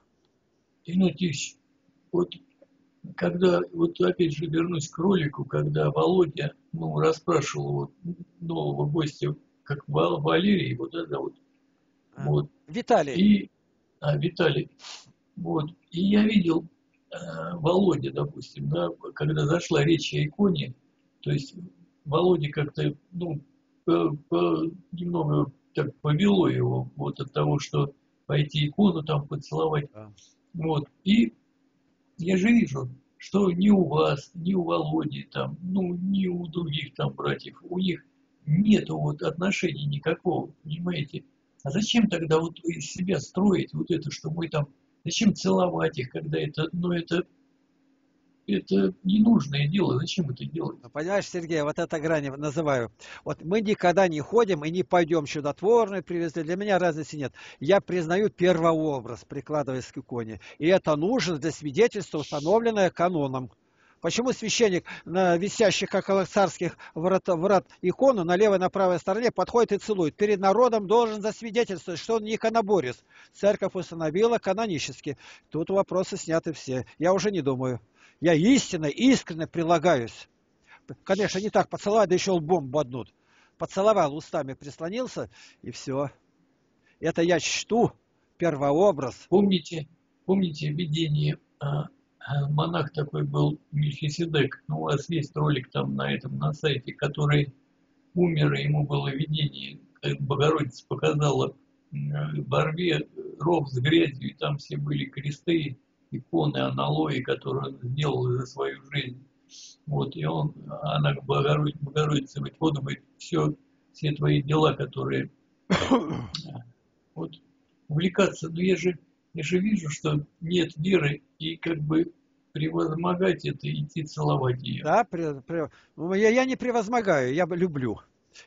Игнатьевич, вот... Когда, вот опять же вернусь к ролику, когда Володя, ну, расспрашивал вот нового гостя, как Валерий, вот это вот. А, вот. Виталий. И, а, Виталий. Вот. И я видел э, Володя, допустим, да, когда зашла речь о иконе, то есть Володя как-то, ну, по, по, немного так повело его, вот от того, что пойти икону там поцеловать. А. Вот. И я же вижу, что ни у вас, ни у Володи, там, ну, ни у других там братьев, у них нету вот отношений никакого, понимаете? А зачем тогда вот из себя строить вот это, что мы там, зачем целовать их, когда это, ну, это, это ненужное дело, зачем это делать? Понимаешь, Сергей, вот это грань называю. Вот мы никогда не ходим и не пойдем чудотворную привезли, для меня разницы нет. Я признаю первообраз, прикладываясь к иконе. И это нужно для свидетельства, установленное каноном. Почему священник, на висящих, как около царских врат, врат икону, на левой и на правой стороне подходит и целует? Перед народом должен засвидетельствовать, что он не иконоборец. Церковь установила канонически. Тут вопросы сняты все. Я уже не думаю. Я истинно, искренне прилагаюсь. Конечно, не так поцеловать, да еще лбом боднут. Поцеловал, устами прислонился, и все. Это я чту первообраз. Помните, помните видение, а, а, монах такой был, Мельхиседек, ну, у вас есть ролик там на этом, на сайте, который умер, и ему было видение, Богородица показала в борьбе ров с грязью, и там все были кресты, иконы, аналоги, которые он сделал за свою жизнь. Вот, и он, она к Богородице, вот, говорит, все, все твои дела, которые... Вот, увлекаться, но я же, я же вижу, что нет веры, и как бы Превозмогать — это идти целовать ее. Да, при, при, я, я не превозмогаю, я люблю.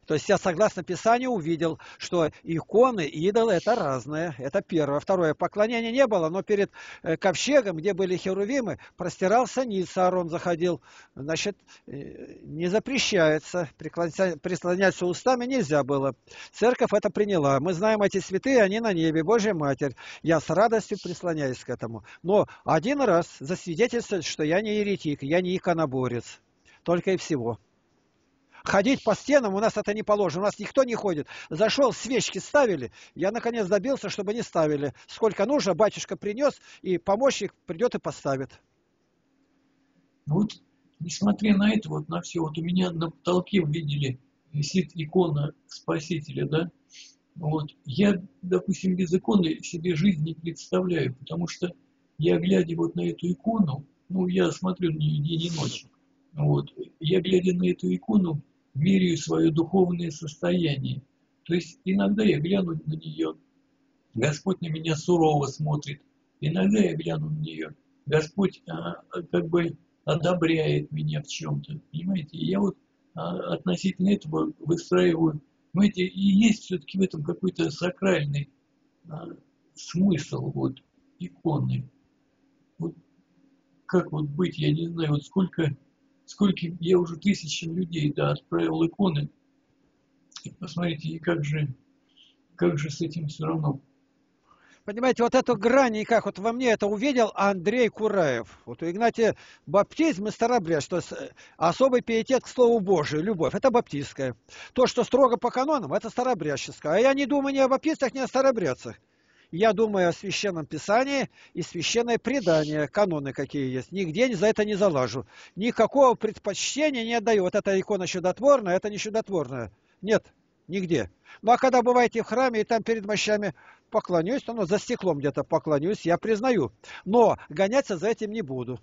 То есть я, согласно Писанию, увидел, что иконы, идолы — это разное. Это первое. Второе. Поклонения не было, но перед ковчегом, где были херувимы, простирался ниц, Аарон заходил. Значит, не запрещается. Прислоняться устами нельзя было. Церковь это приняла. Мы знаем, эти святые, они на небе, Божья Матерь. Я с радостью прислоняюсь к этому. Но один раз засвидетельствовать, что я не еретик, я не иконоборец. Только и всего. Ходить по стенам у нас это не положено. У нас никто не ходит. Зашел, свечки ставили. Я, наконец, добился, чтобы не ставили. Сколько нужно, батюшка принес, и помощник придет и поставит. Вот, несмотря на это, вот на все, вот у меня на потолке видели, висит икона Спасителя, да? Вот. Я, допустим, без иконы себе жизнь не представляю, потому что я, глядя вот на эту икону, ну, я смотрю на нее день и ночь. Вот. Я, глядя на эту икону, меряю свое духовное состояние. То есть иногда я гляну на нее, Господь на меня сурово смотрит. Иногда я гляну на нее, Господь а, как бы одобряет меня в чем-то. Понимаете? И я вот а, относительно этого выстраиваю. Понимаете, и есть все-таки в этом какой-то сакральный а, смысл вот, иконы. Вот, как вот быть, я не знаю, вот сколько... Сколько я уже тысячам людей, да, отправил иконы. И посмотрите, и как же, как же с этим все равно. Понимаете, вот эту грань, и как вот во мне это увидел Андрей Кураев. Вот у Игнатия баптизм и старобряд, что особый пиетет к Слову Божию, любовь, это баптистская. То, что строго по канонам, это старобрядческое. А я не думаю ни о баптистах, ни о старобрядцах. Я думаю о Священном Писании и священное предание, каноны какие есть. Нигде за это не залажу. Никакого предпочтения не отдаю. Вот эта икона чудотворная, это не чудотворная. Нет, нигде. Ну а когда бываете в храме и там перед мощами поклонюсь, то ну, за стеклом где-то поклонюсь, я признаю. Но гоняться за этим не буду.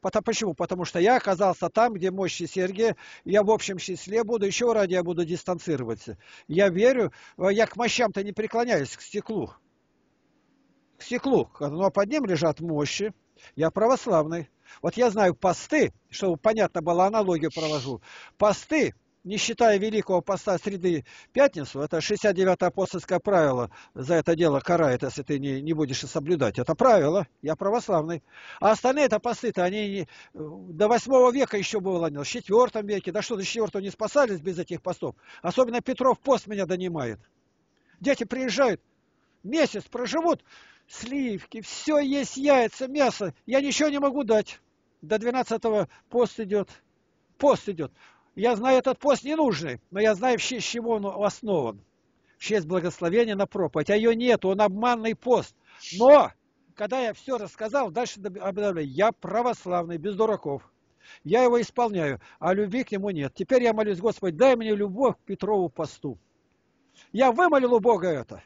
Почему? Потому что я оказался там, где мощи Сергия, я в общем числе буду, еще ради я буду дистанцироваться. Я верю, я к мощам-то не преклоняюсь, к стеклу. К стеклу, но под ним лежат мощи. Я православный. Вот я знаю посты, чтобы понятно было, аналогию провожу. Посты, не считая Великого Поста Среды Пятницу, это шестьдесят девятое апостольское правило, за это дело карает, если ты не, не будешь соблюдать. Это правило, я православный. А остальные-то посты-то, они до восьмого века еще было, в четвёртом веке, да что, до четвёртого не спасались без этих постов. Особенно Петров пост меня донимает. Дети приезжают, месяц проживут, сливки, все есть, яйца, мясо. Я ничего не могу дать. До двенадцатого пост идет. Пост идет. Я знаю, этот пост ненужный, но я знаю, в честь чего он основан. В честь благословения на проповедь. А ее нет, он обманный пост. Но, когда я все рассказал, дальше объявляю, я православный, без дураков. Я его исполняю, а любви к нему нет. Теперь я молюсь, Господи, дай мне любовь к Петрову посту. Я вымолил у Бога это.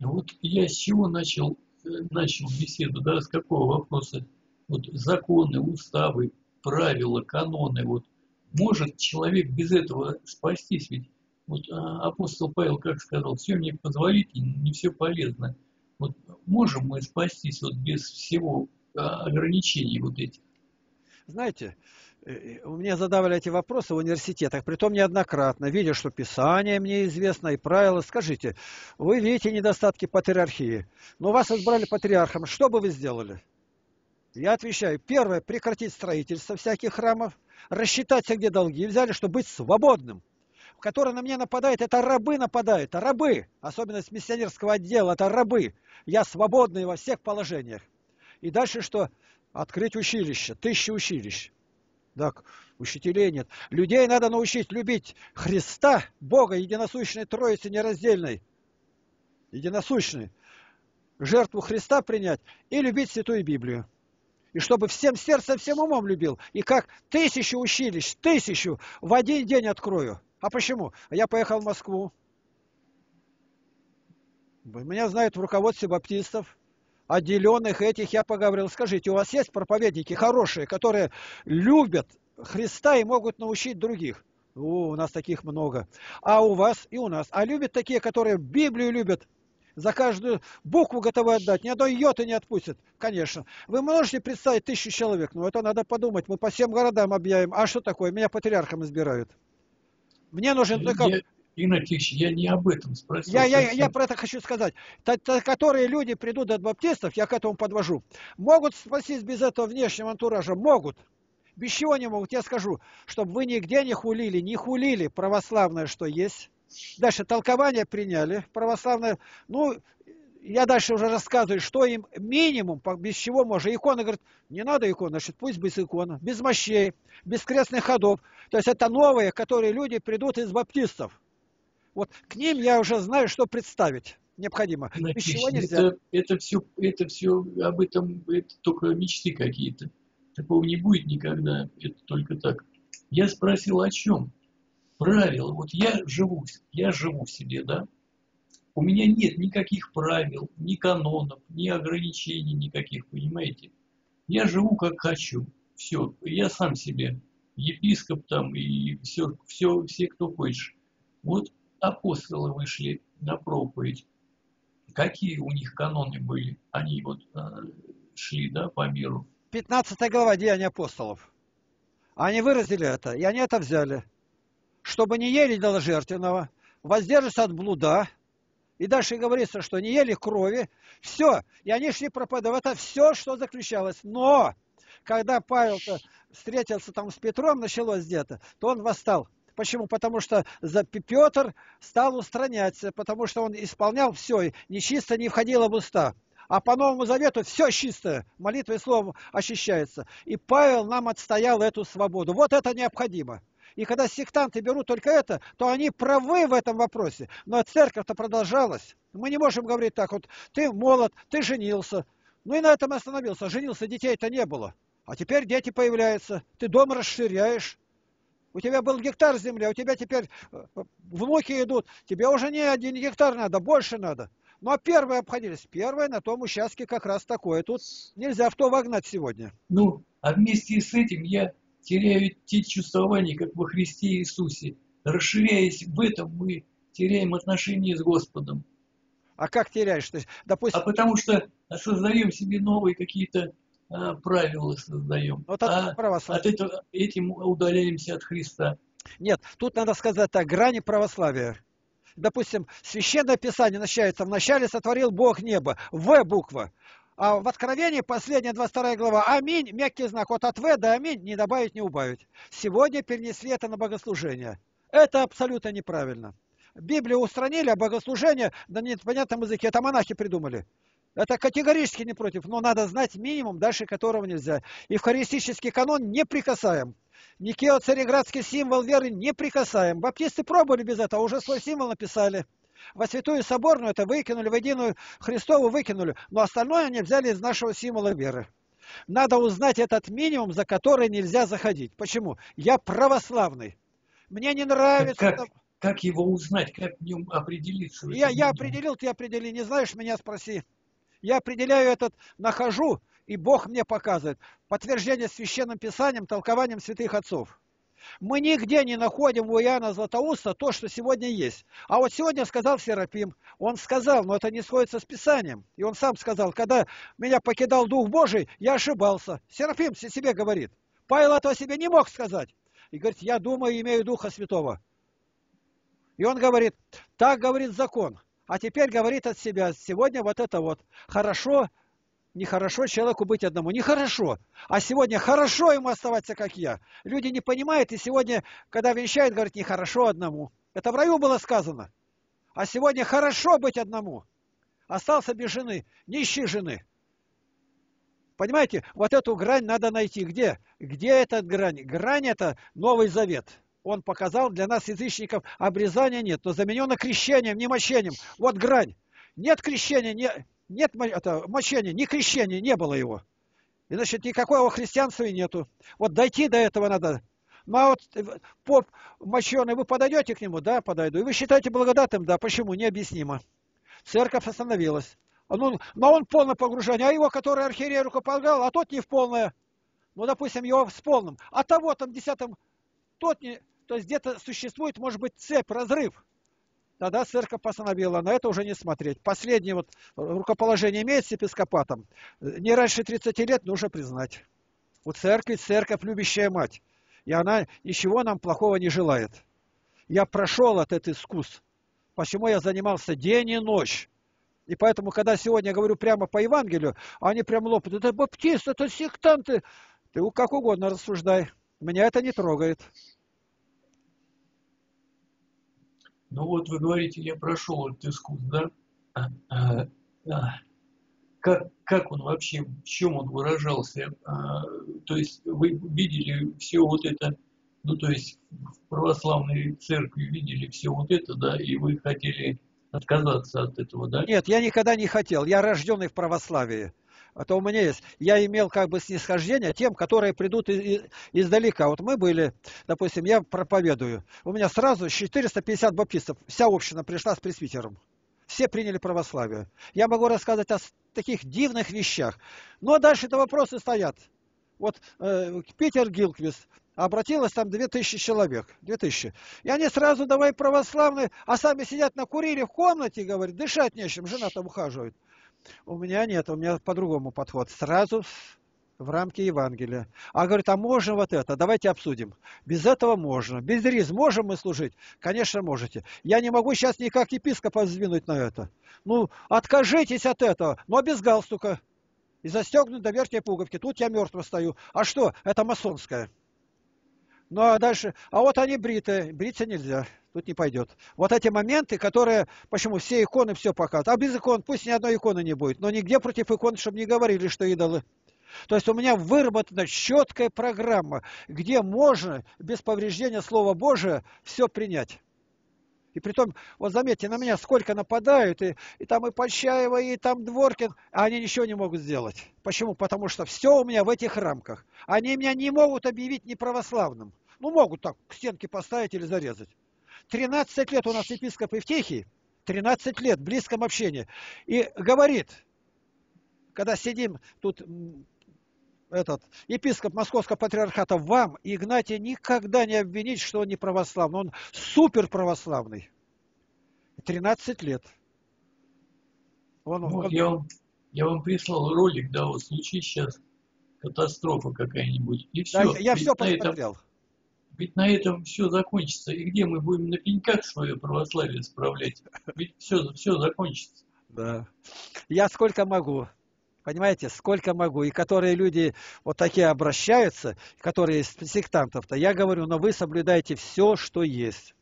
Вот я с чего начал, начал беседу, да, с какого вопроса? Вот законы, уставы, правила, каноны, вот может человек без этого спастись? Ведь вот апостол Павел как сказал, все мне позволительно, не все полезно. Вот можем мы спастись вот без всего ограничений вот этих? Знаете, мне задавали эти вопросы в университетах, притом неоднократно, видя, что Писание мне известно и правила. Скажите, вы видите недостатки патриархии, но вас избрали патриархом, что бы вы сделали? Я отвечаю, первое, прекратить строительство всяких храмов, рассчитать все, где долги взяли, чтобы быть свободным. Который на меня нападает, это рабы нападают, это рабы, особенность миссионерского отдела, это рабы. Я свободный во всех положениях. И дальше что? Открыть училище, тысячи училищ. Так, учителей нет. Людей надо научить любить Христа, Бога, единосущной Троицы, нераздельной. Единосущной. Жертву Христа принять и любить Святую Библию. И чтобы всем сердцем, всем умом любил. И как тысячу училищ, тысячу в один день открою. А почему? Я поехал в Москву. Меня знают в руководстве баптистов. Отделенных этих я поговорил. Скажите, у вас есть проповедники хорошие, которые любят Христа и могут научить других? О, у нас таких много. А у вас и у нас. А любят такие, которые Библию любят, за каждую букву готовы отдать, ни одной йоты не отпустят, конечно. Вы можете представить тысячу человек, но это надо подумать, мы по всем городам объявим, а что такое, меня патриархом избирают. Мне нужен только... Игнатьевич, я не об этом спросил. Я, я, я про это хочу сказать. Т -т Которые люди придут от баптистов, я к этому подвожу, могут спастись без этого внешнего антуража? Могут. Без чего не могут? Я скажу, чтобы вы нигде не хулили, не хулили православное, что есть. Дальше толкование приняли православное. Ну, я дальше уже рассказываю, что им минимум, без чего можно. Икона, говорит, не надо икона, значит, пусть без икона, без мощей, без крестных ходов. То есть это новые, которые люди придут из баптистов. Вот к ним я уже знаю, что представить необходимо. Без чего нельзя. Это, это, все, это все об этом, это только мечты какие-то. Такого не будет никогда, это только так. Я спросил, о чем? Правила. Вот я живу, я живу в себе, да? У меня нет никаких правил, ни канонов, ни ограничений никаких, понимаете? Я живу как хочу. Все, я сам себе. Епископ там и все, все, все кто хочешь. Вот. Апостолы вышли на проповедь. Какие у них каноны были? Они вот э, шли, да, по миру. пятнадцатая глава Деяний апостолов. Они выразили это, и они это взяли. Чтобы не ели идоложертвенного, воздерживаться от блуда. И дальше говорится, что не ели крови. Все. И они шли проповедовать. Это все, что заключалось. Но, когда Павел встретился там с Петром, началось где-то, то он восстал. Почему? Потому что за Петр стал устраняться, потому что он исполнял все, и нечисто не входило в уста. А по Новому Завету все чистое, молитва и словом очищается. И Павел нам отстоял эту свободу. Вот это необходимо. И когда сектанты берут только это, то они правы в этом вопросе. Но церковь-то продолжалась. Мы не можем говорить так, вот ты молод, ты женился. Ну и на этом остановился. Женился, детей-то не было. А теперь дети появляются. Ты дом расширяешь. У тебя был гектар земли, у тебя теперь внуки идут. Тебе уже не один гектар надо, больше надо. Ну, а первые обходились. Первые на том участке как раз такое. Тут нельзя в то вогнать сегодня. Ну, а вместе с этим я теряю те чувствования, как во Христе Иисусе. Расширяясь в этом, мы теряем отношения с Господом. А как теряешь? То есть, допустим... А потому что создаем себе новые какие-то... А, правила создаем. Вот от, а, от этого этим удаляемся от Христа. Нет, тут надо сказать о грани православия. Допустим, священное писание начинается: вначале сотворил Бог небо. В буква. А в Откровении последняя двадцать вторая глава. Аминь, мягкий знак. Вот от В до Аминь не добавить, не убавить. Сегодня перенесли это на богослужение. Это абсолютно неправильно. Библию устранили, а богослужение на непонятном языке. Это монахи придумали. Это категорически не против, но надо знать минимум, дальше которого нельзя. Евхаристический канон не прикасаем. Никео-цареградский символ веры не прикасаем. Баптисты пробовали без этого, уже свой символ написали. Во Святую Соборную это выкинули, в Единую Христову выкинули. Но остальное они взяли из нашего символа веры. Надо узнать этот минимум, за который нельзя заходить. Почему? Я православный. Мне не нравится... Как? Как его узнать? Как в нем определиться? Я, я определил, ты определи. Не знаешь, меня спроси. Я определяю этот, нахожу, и Бог мне показывает. Подтверждение Священным Писанием, толкованием святых отцов. Мы нигде не находим у Иоанна Златоуста то, что сегодня есть. А вот сегодня сказал Серафим. Он сказал, но это не сходится с Писанием. И он сам сказал, когда меня покидал Дух Божий, я ошибался. Серафим себе говорит. Павел этого себе не мог сказать. И говорит, я думаю, имею Духа Святого. И он говорит, так говорит закон. А теперь говорит от себя, сегодня вот это вот. Хорошо, нехорошо человеку быть одному. Нехорошо. А сегодня хорошо ему оставаться, как я. Люди не понимают, и сегодня, когда венчают, говорят, нехорошо одному. Это в раю было сказано. А сегодня хорошо быть одному. Остался без жены, не ищи жены. Понимаете, вот эту грань надо найти. Где? Где эта грань? Грань – это Новый Завет. Он показал для нас, язычников, обрезания нет, но заменено крещением, не мощением. Вот грань. Нет крещения, не, нет это, мощения, не крещения, не было его. И, значит, никакого христианства и нету. Вот дойти до этого надо. Ну, а вот поп мощеный, вы подойдете к нему? Да, подойду. И вы считаете благодатным? Да. Почему? Необъяснимо. Церковь остановилась. Ну, но он полное погружение. А его, который архиерей рукополагал, а тот не в полное. Ну, допустим, его с полным. А того там десятым, тот не... То есть где-то существует, может быть, цепь, разрыв. Тогда церковь постановила на это уже не смотреть. Последнее вот рукоположение имеется епископатом. Не раньше тридцати лет нужно признать. У церкви церковь любящая мать. И она ничего нам плохого не желает. Я прошел от этот искус. Почему я занимался день и ночь. И поэтому, когда сегодня я говорю прямо по Евангелию, они прям лопают. Это баптисты, это сектанты. Ты как угодно рассуждай. Меня это не трогает. Ну вот вы говорите, я прошел этот искус, да? А, а, а. Как, как он вообще, в чем он выражался? А, то есть вы видели все вот это, ну то есть в православной церкви видели все вот это, да, и вы хотели отказаться от этого, да? Нет, я никогда не хотел, я рожденный в православии. А то у меня есть. Я имел как бы снисхождение тем, которые придут из, издалека. Вот мы были, допустим, я проповедую. У меня сразу четыреста пятьдесят баптистов. Вся община пришла с пресвитером. Все приняли православие. Я могу рассказать о таких дивных вещах. Но дальше-то вопросы стоят. Вот э, Питер Гилквист. Обратилось там две тысячи человек. две тысячи. И они сразу давай православные, а сами сидят накурили в комнате, говорят, дышать нечем, жена там ухаживает. У меня нет, у меня по-другому подход. Сразу в рамки Евангелия. А говорит, а можно вот это? Давайте обсудим. Без этого можно. Без рис можем мы служить? Конечно, можете. Я не могу сейчас никак епископа сдвинуть на это. Ну, откажитесь от этого, но без галстука. И застегнут до верхней пуговки. Тут я мертво стою. А что? Это масонское. Ну, а дальше... А вот они бритые. Бриться нельзя. Тут не пойдет. Вот эти моменты, которые... Почему? Все иконы все показывают. А без икон пусть ни одной иконы не будет. Но нигде против икон, чтобы не говорили, что идолы. То есть у меня выработана четкая программа, где можно без повреждения Слова Божия все принять. И притом, вот заметьте, на меня сколько нападают, и, и там и Почаева, и там Дворкин, а они ничего не могут сделать. Почему? Потому что все у меня в этих рамках. Они меня не могут объявить неправославным. Ну, могут так к стенке поставить или зарезать. тринадцать лет у нас епископ Евтихий, тринадцать лет в близком общении. И говорит, когда сидим тут... Этот епископ Московского патриархата, вам, Игнатия, никогда не обвинить, что он не православный. Он супер православный. тринадцать лет. Он, ну, он... Я, вам, я вам прислал ролик, да, вот случись сейчас катастрофа какая-нибудь. И все. Да, я ведь все посмотрел. Этом, ведь на этом все закончится. И где мы будем на пеньках свое православие справлять? Ведь все, все закончится. Да. Я сколько могу. Понимаете, сколько могу. И которые люди вот такие обращаются, которые из сектантов-то, я говорю, но вы соблюдаете все, что есть.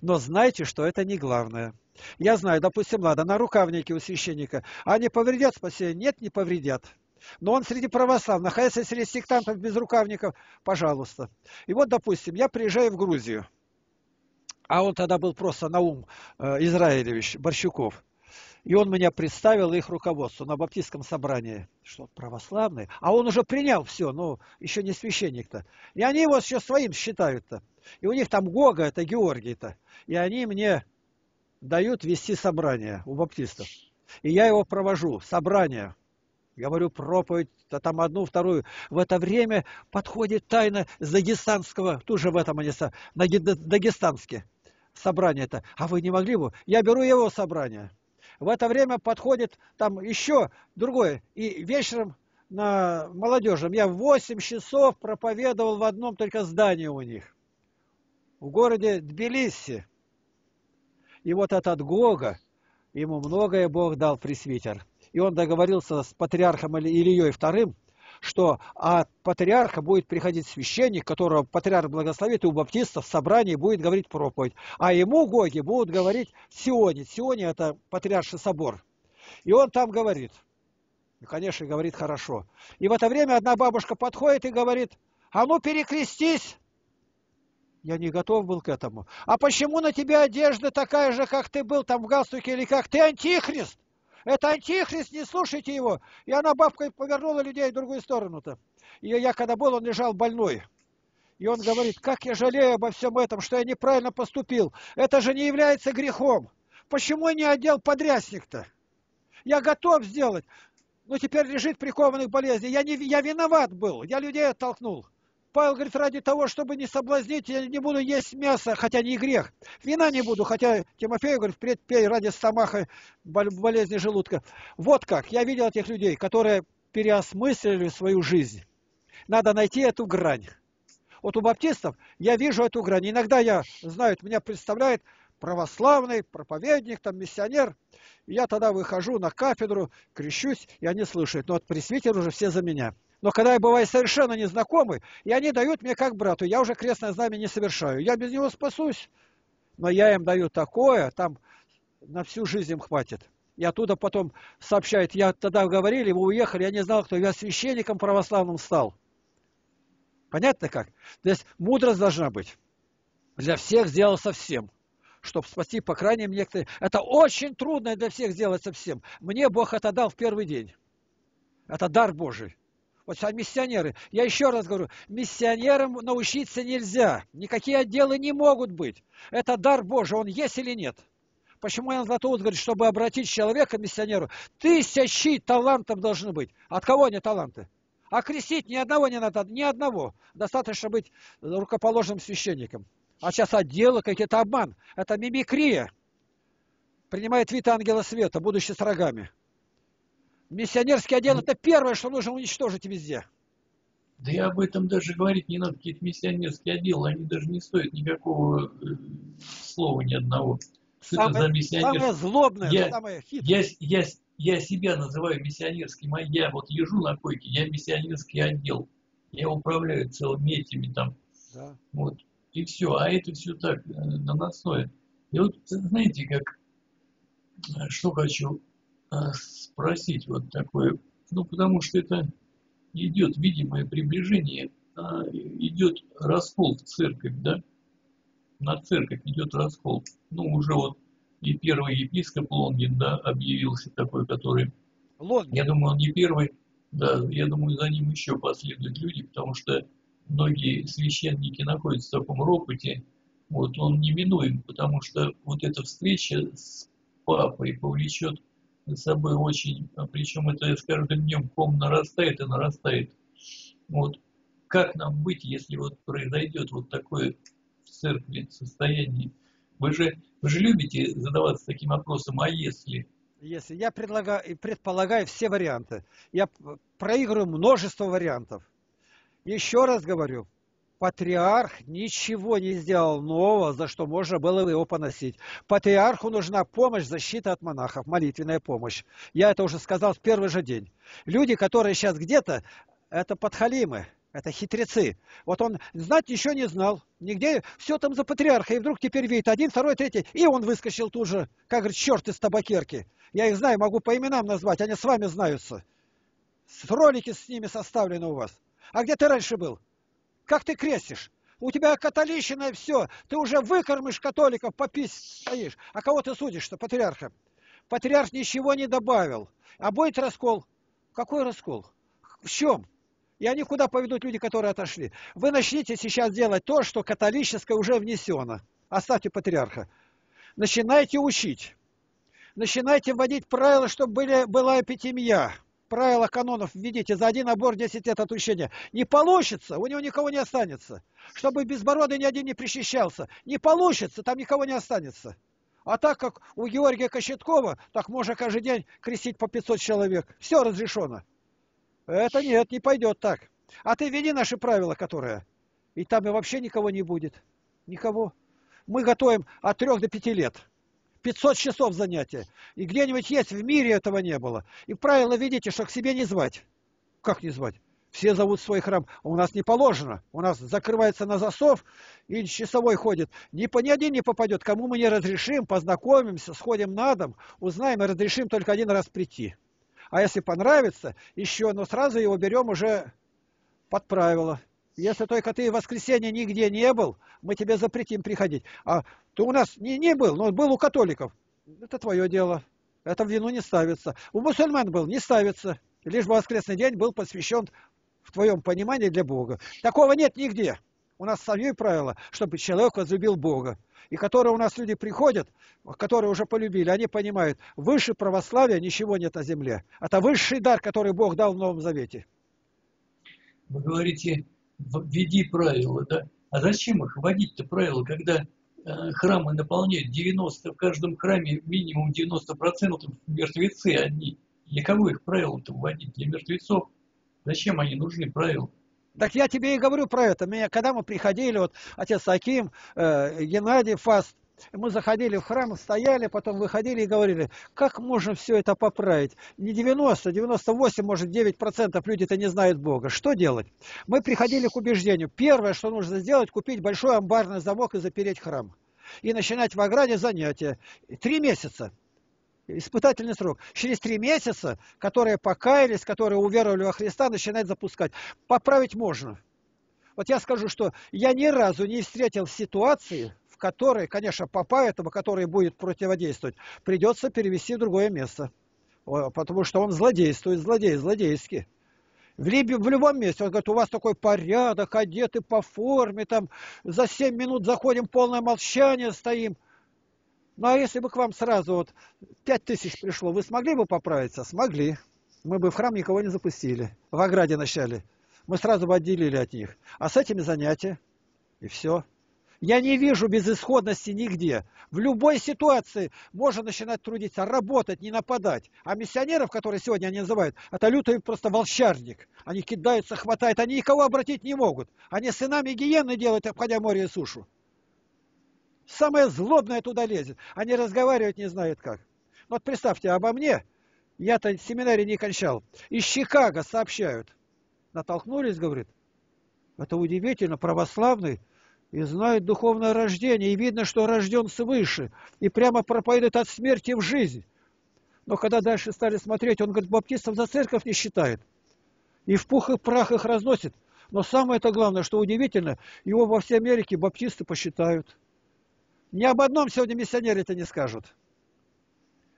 Но знайте, что это не главное. Я знаю, допустим, ладно, на рукавнике у священника. Они повредят спасение? Нет, не повредят. Но он среди православных, находится среди сектантов без рукавников, пожалуйста. И вот, допустим, я приезжаю в Грузию, а он тогда был просто Наум э, Израилевич Борщуков. И он меня представил их руководству на баптистском собрании, что православный. А он уже принял все, но еще не священник-то. И они его еще своим считают-то. И у них там Гога, это Георгий-то. И они мне дают вести собрание у баптистов. И я его провожу, собрание. Говорю проповедь, а там одну, вторую. В это время подходит тайна с дагестанского, тут же в этом они, на дагестанский собрание-то. А вы не могли бы? Я беру его собрание. В это время подходит там еще другое. И вечером на молодежном я восемь часов проповедовал в одном только здании у них. В городе Тбилиси. И вот этот Гога, ему многое Бог дал пресвитер. И он договорился с патриархом Ильей вторым, что от патриарха будет приходить священник, которого патриарх благословит, и у баптистов в собрании будет говорить проповедь. А ему, Гоги, будут говорить Сионе. Сионе – это патриарший собор. И он там говорит. И, конечно, говорит хорошо. И в это время одна бабушка подходит и говорит, а ну перекрестись. Я не готов был к этому. А почему на тебе одежда такая же, как ты был там в галстуке, или как ты антихрист? Это антихрист, не слушайте его. И она бабкой повернула людей в другую сторону-то. И я когда был, он лежал больной. И он говорит, как я жалею обо всем этом, что я неправильно поступил. Это же не является грехом. Почему я не одел подрясник-то? Я готов сделать. Но теперь лежит прикованных болезней. Я, не, я виноват был. Я людей оттолкнул. Павел говорит, ради того, чтобы не соблазнить, я не буду есть мясо, хотя не грех. Вина не буду, хотя Тимофею, говорит, впредь пей ради стомаха, болезни желудка. Вот как. Я видел этих людей, которые переосмыслили свою жизнь. Надо найти эту грань. Вот у баптистов я вижу эту грань. Иногда я, знают, меня представляет православный проповедник, там миссионер. Я тогда выхожу на кафедру, крещусь, и они слушают. Но вот пресвитер уже все за меня. Но когда я бываю совершенно незнакомый, и они дают мне как брату, я уже крестное знамя не совершаю. Я без него спасусь. Но я им даю такое, там на всю жизнь им хватит. И оттуда потом сообщает, я тогда говорили, вы уехали, я не знал, кто. Я священником православным стал. Понятно как? То есть мудрость должна быть. Для всех сделал совсем. Чтобы спасти, по крайней мере, некоторые. Это очень трудно для всех сделать совсем. Мне Бог это дал в первый день. Это дар Божий. Вот сейчас миссионеры. Я еще раз говорю, миссионерам научиться нельзя. Никакие отделы не могут быть. Это дар Божий. Он есть или нет? Почему Иоанн Златоуст говорит, чтобы обратить человека, миссионеру, тысячи талантов должны быть. От кого они таланты? А крестить ни одного не надо, ни одного. Достаточно быть рукоположным священником. А сейчас отделы, какие-то обман. Это мимикрия. Принимает вид ангела света, будучи с рогами. Миссионерский отдел – это первое, что нужно уничтожить везде. Да и об этом даже говорить не надо. Какие-то миссионерские отделы, они даже не стоят никакого слова ни одного. Самое, самое злобное, я, самое хитрое. Я, я, я себя называю миссионерским, а я вот ежу на койке, я миссионерский отдел. Я управляю целыми этими там. Да. Вот. И все. А это все так наносное. И вот, знаете, как, что хочу спросить вот такое. Ну, потому что это идет видимое приближение, идет раскол в церковь, да? На церковь идет раскол. Ну, уже вот и первый епископ Лонгин, да, объявился такой, который... Лонгин. Я думаю, он не первый. Да, я думаю, за ним еще последуют люди, потому что многие священники находятся в таком ропоте. Вот он неминуем, потому что вот эта встреча с папой повлечет за собой очень... Причем это с каждым днем ком нарастает и нарастает. Вот. Как нам быть, если вот произойдет вот такое... церкви состоянии. Вы же, вы же любите задаваться таким вопросом, а если? Если. Я предлагаю, предполагаю все варианты. Я проигрываю множество вариантов. Еще раз говорю, патриарх ничего не сделал нового, за что можно было его поносить. Патриарху нужна помощь, защита от монахов, молитвенная помощь. Я это уже сказал в первый же день. Люди, которые сейчас где-то, это подхалимы. Это хитрецы. Вот он знать еще не знал. Нигде все там за патриарха. И вдруг теперь видит один, второй, третий. И он выскочил тут же, как говорит, черт из табакерки. Я их знаю, могу по именам назвать. Они с вами знаются. Ролики с ними составлены у вас. А где ты раньше был? Как ты крестишь? У тебя католичное все. Ты уже выкормишь католиков, попись стоишь. А кого ты судишь-то, патриарха? Патриарх ничего не добавил. А будет раскол. Какой раскол? В чем? И они куда поведут люди, которые отошли? Вы начните сейчас делать то, что католическое уже внесено. Оставьте патриарха. Начинайте учить. Начинайте вводить правила, чтобы были, была эпитемия. Правила канонов введите. За один обор десять лет отучения. Не получится, у него никого не останется. Чтобы безбородый ни один не причащался. Не получится, там никого не останется. А так как у Георгия Кощеткова, так можно каждый день крестить по пятьсот человек. Все разрешено. Это нет, не пойдет так. А ты введи наши правила, которые... И там и вообще никого не будет. Никого. Мы готовим от трех до пяти лет. пятьсот часов занятия. И где-нибудь есть, в мире этого не было. И правила введите, что к себе не звать. Как не звать? Все зовут свой храм. У нас не положено. У нас закрывается на засов, и часовой ходит. Ни, ни один не попадет. Кому мы не разрешим, познакомимся, сходим на дом, узнаем и разрешим только один раз прийти. А если понравится, еще, но сразу его берем уже под правило. Если только ты в воскресенье нигде не был, мы тебе запретим приходить. А ты у нас не, не был, но был у католиков. Это твое дело. Это в вину не ставится. У мусульман был, не ставится. Лишь бы воскресный день был посвящен, в твоем понимании, для Бога. Такого нет нигде. У нас самое правило, чтобы человек возлюбил Бога. И которые у нас люди приходят, которые уже полюбили, они понимают, выше православия ничего нет на земле. Это высший дар, который Бог дал в Новом Завете. Вы говорите, введи правила, да. А зачем их вводить-то правила, когда э, храмы наполняют девяносто, в каждом храме минимум девяносто процентов мертвецы одни. Для кого их правила-то вводить? Для мертвецов. Зачем они нужны, правила? Так я тебе и говорю про это. Меня, когда мы приходили, вот отец Аким, э, Геннадий Фаст, мы заходили в храм, стояли, потом выходили и говорили, как можно все это поправить? Не девяносто, девяносто восемь, может девять процентов люди-то не знают Бога. Что делать? Мы приходили к убеждению. Первое, что нужно сделать, купить большой амбарный замок и запереть храм. И начинать в ограде занятия. Три месяца. Испытательный срок. Через три месяца, которые покаялись, которые уверовали во Христа, начинают запускать. Поправить можно. Вот я скажу, что я ни разу не встретил ситуации, который, конечно, папа этому, который будет противодействовать, придется перевести в другое место. Потому что он злодействует, злодей, злодейский. В, Либе, в любом месте. Он говорит, у вас такой порядок, одеты по форме, там за семь минут заходим, полное молчание стоим. Ну, а если бы к вам сразу вот пять тысяч пришло, вы смогли бы поправиться? Смогли. Мы бы в храм никого не запустили. В ограде начали. Мы сразу бы отделили от них. А с этими занятия. И все. Я не вижу безысходности нигде. В любой ситуации можно начинать трудиться, работать, не нападать. А миссионеров, которые сегодня они называют, это лютый просто волчарник. Они кидаются, хватают, они никого обратить не могут. Они сынами гиены делают, обходя море и сушу. Самое злобное туда лезет. Они разговаривать не знают как. Вот представьте, обо мне, я-то семинарий не кончал, из Чикаго сообщают. Натолкнулись, говорит, это удивительно, православный, и знает духовное рождение, и видно, что рожден свыше, и прямо проповедует от смерти в жизнь. Но когда дальше стали смотреть, он говорит, баптистов за церковь не считает, и в пух и прах их разносит. Но самое-то главное, что удивительно, его во всей Америке баптисты посчитают. Ни об одном сегодня миссионеры это не скажут.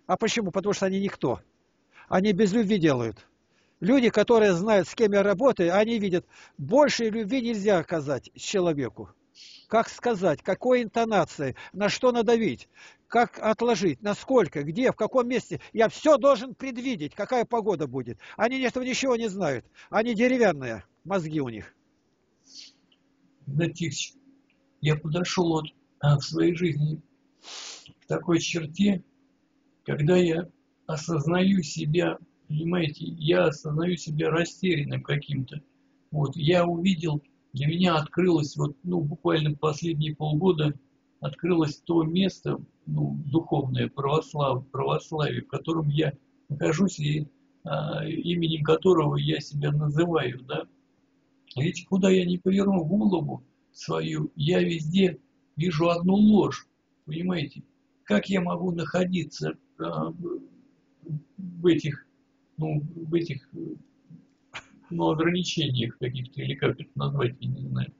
А почему? Потому что они никто. Они без любви делают. Люди, которые знают, с кем я работаю, они видят, больше любви нельзя оказать человеку. Как сказать, какой интонацией, на что надавить, как отложить, насколько, где, в каком месте. Я все должен предвидеть, какая погода будет. Они этого ничего не знают. Они деревянные, мозги у них. Игнатьевич, я подошел вот в своей жизни к такой черте, когда я осознаю себя, понимаете, я осознаю себя растерянным каким-то. Вот, я увидел... Для меня открылось, вот, ну, буквально последние полгода, открылось то место, ну, духовное, православ, православие, в котором я нахожусь и а, именем которого я себя называю, да. Ведь куда я ни поверну голову свою, я везде вижу одну ложь, понимаете. Как я могу находиться а, в этих, ну, в этих... Ну, ограничениях каких-то, или как это назвать, я не знаю.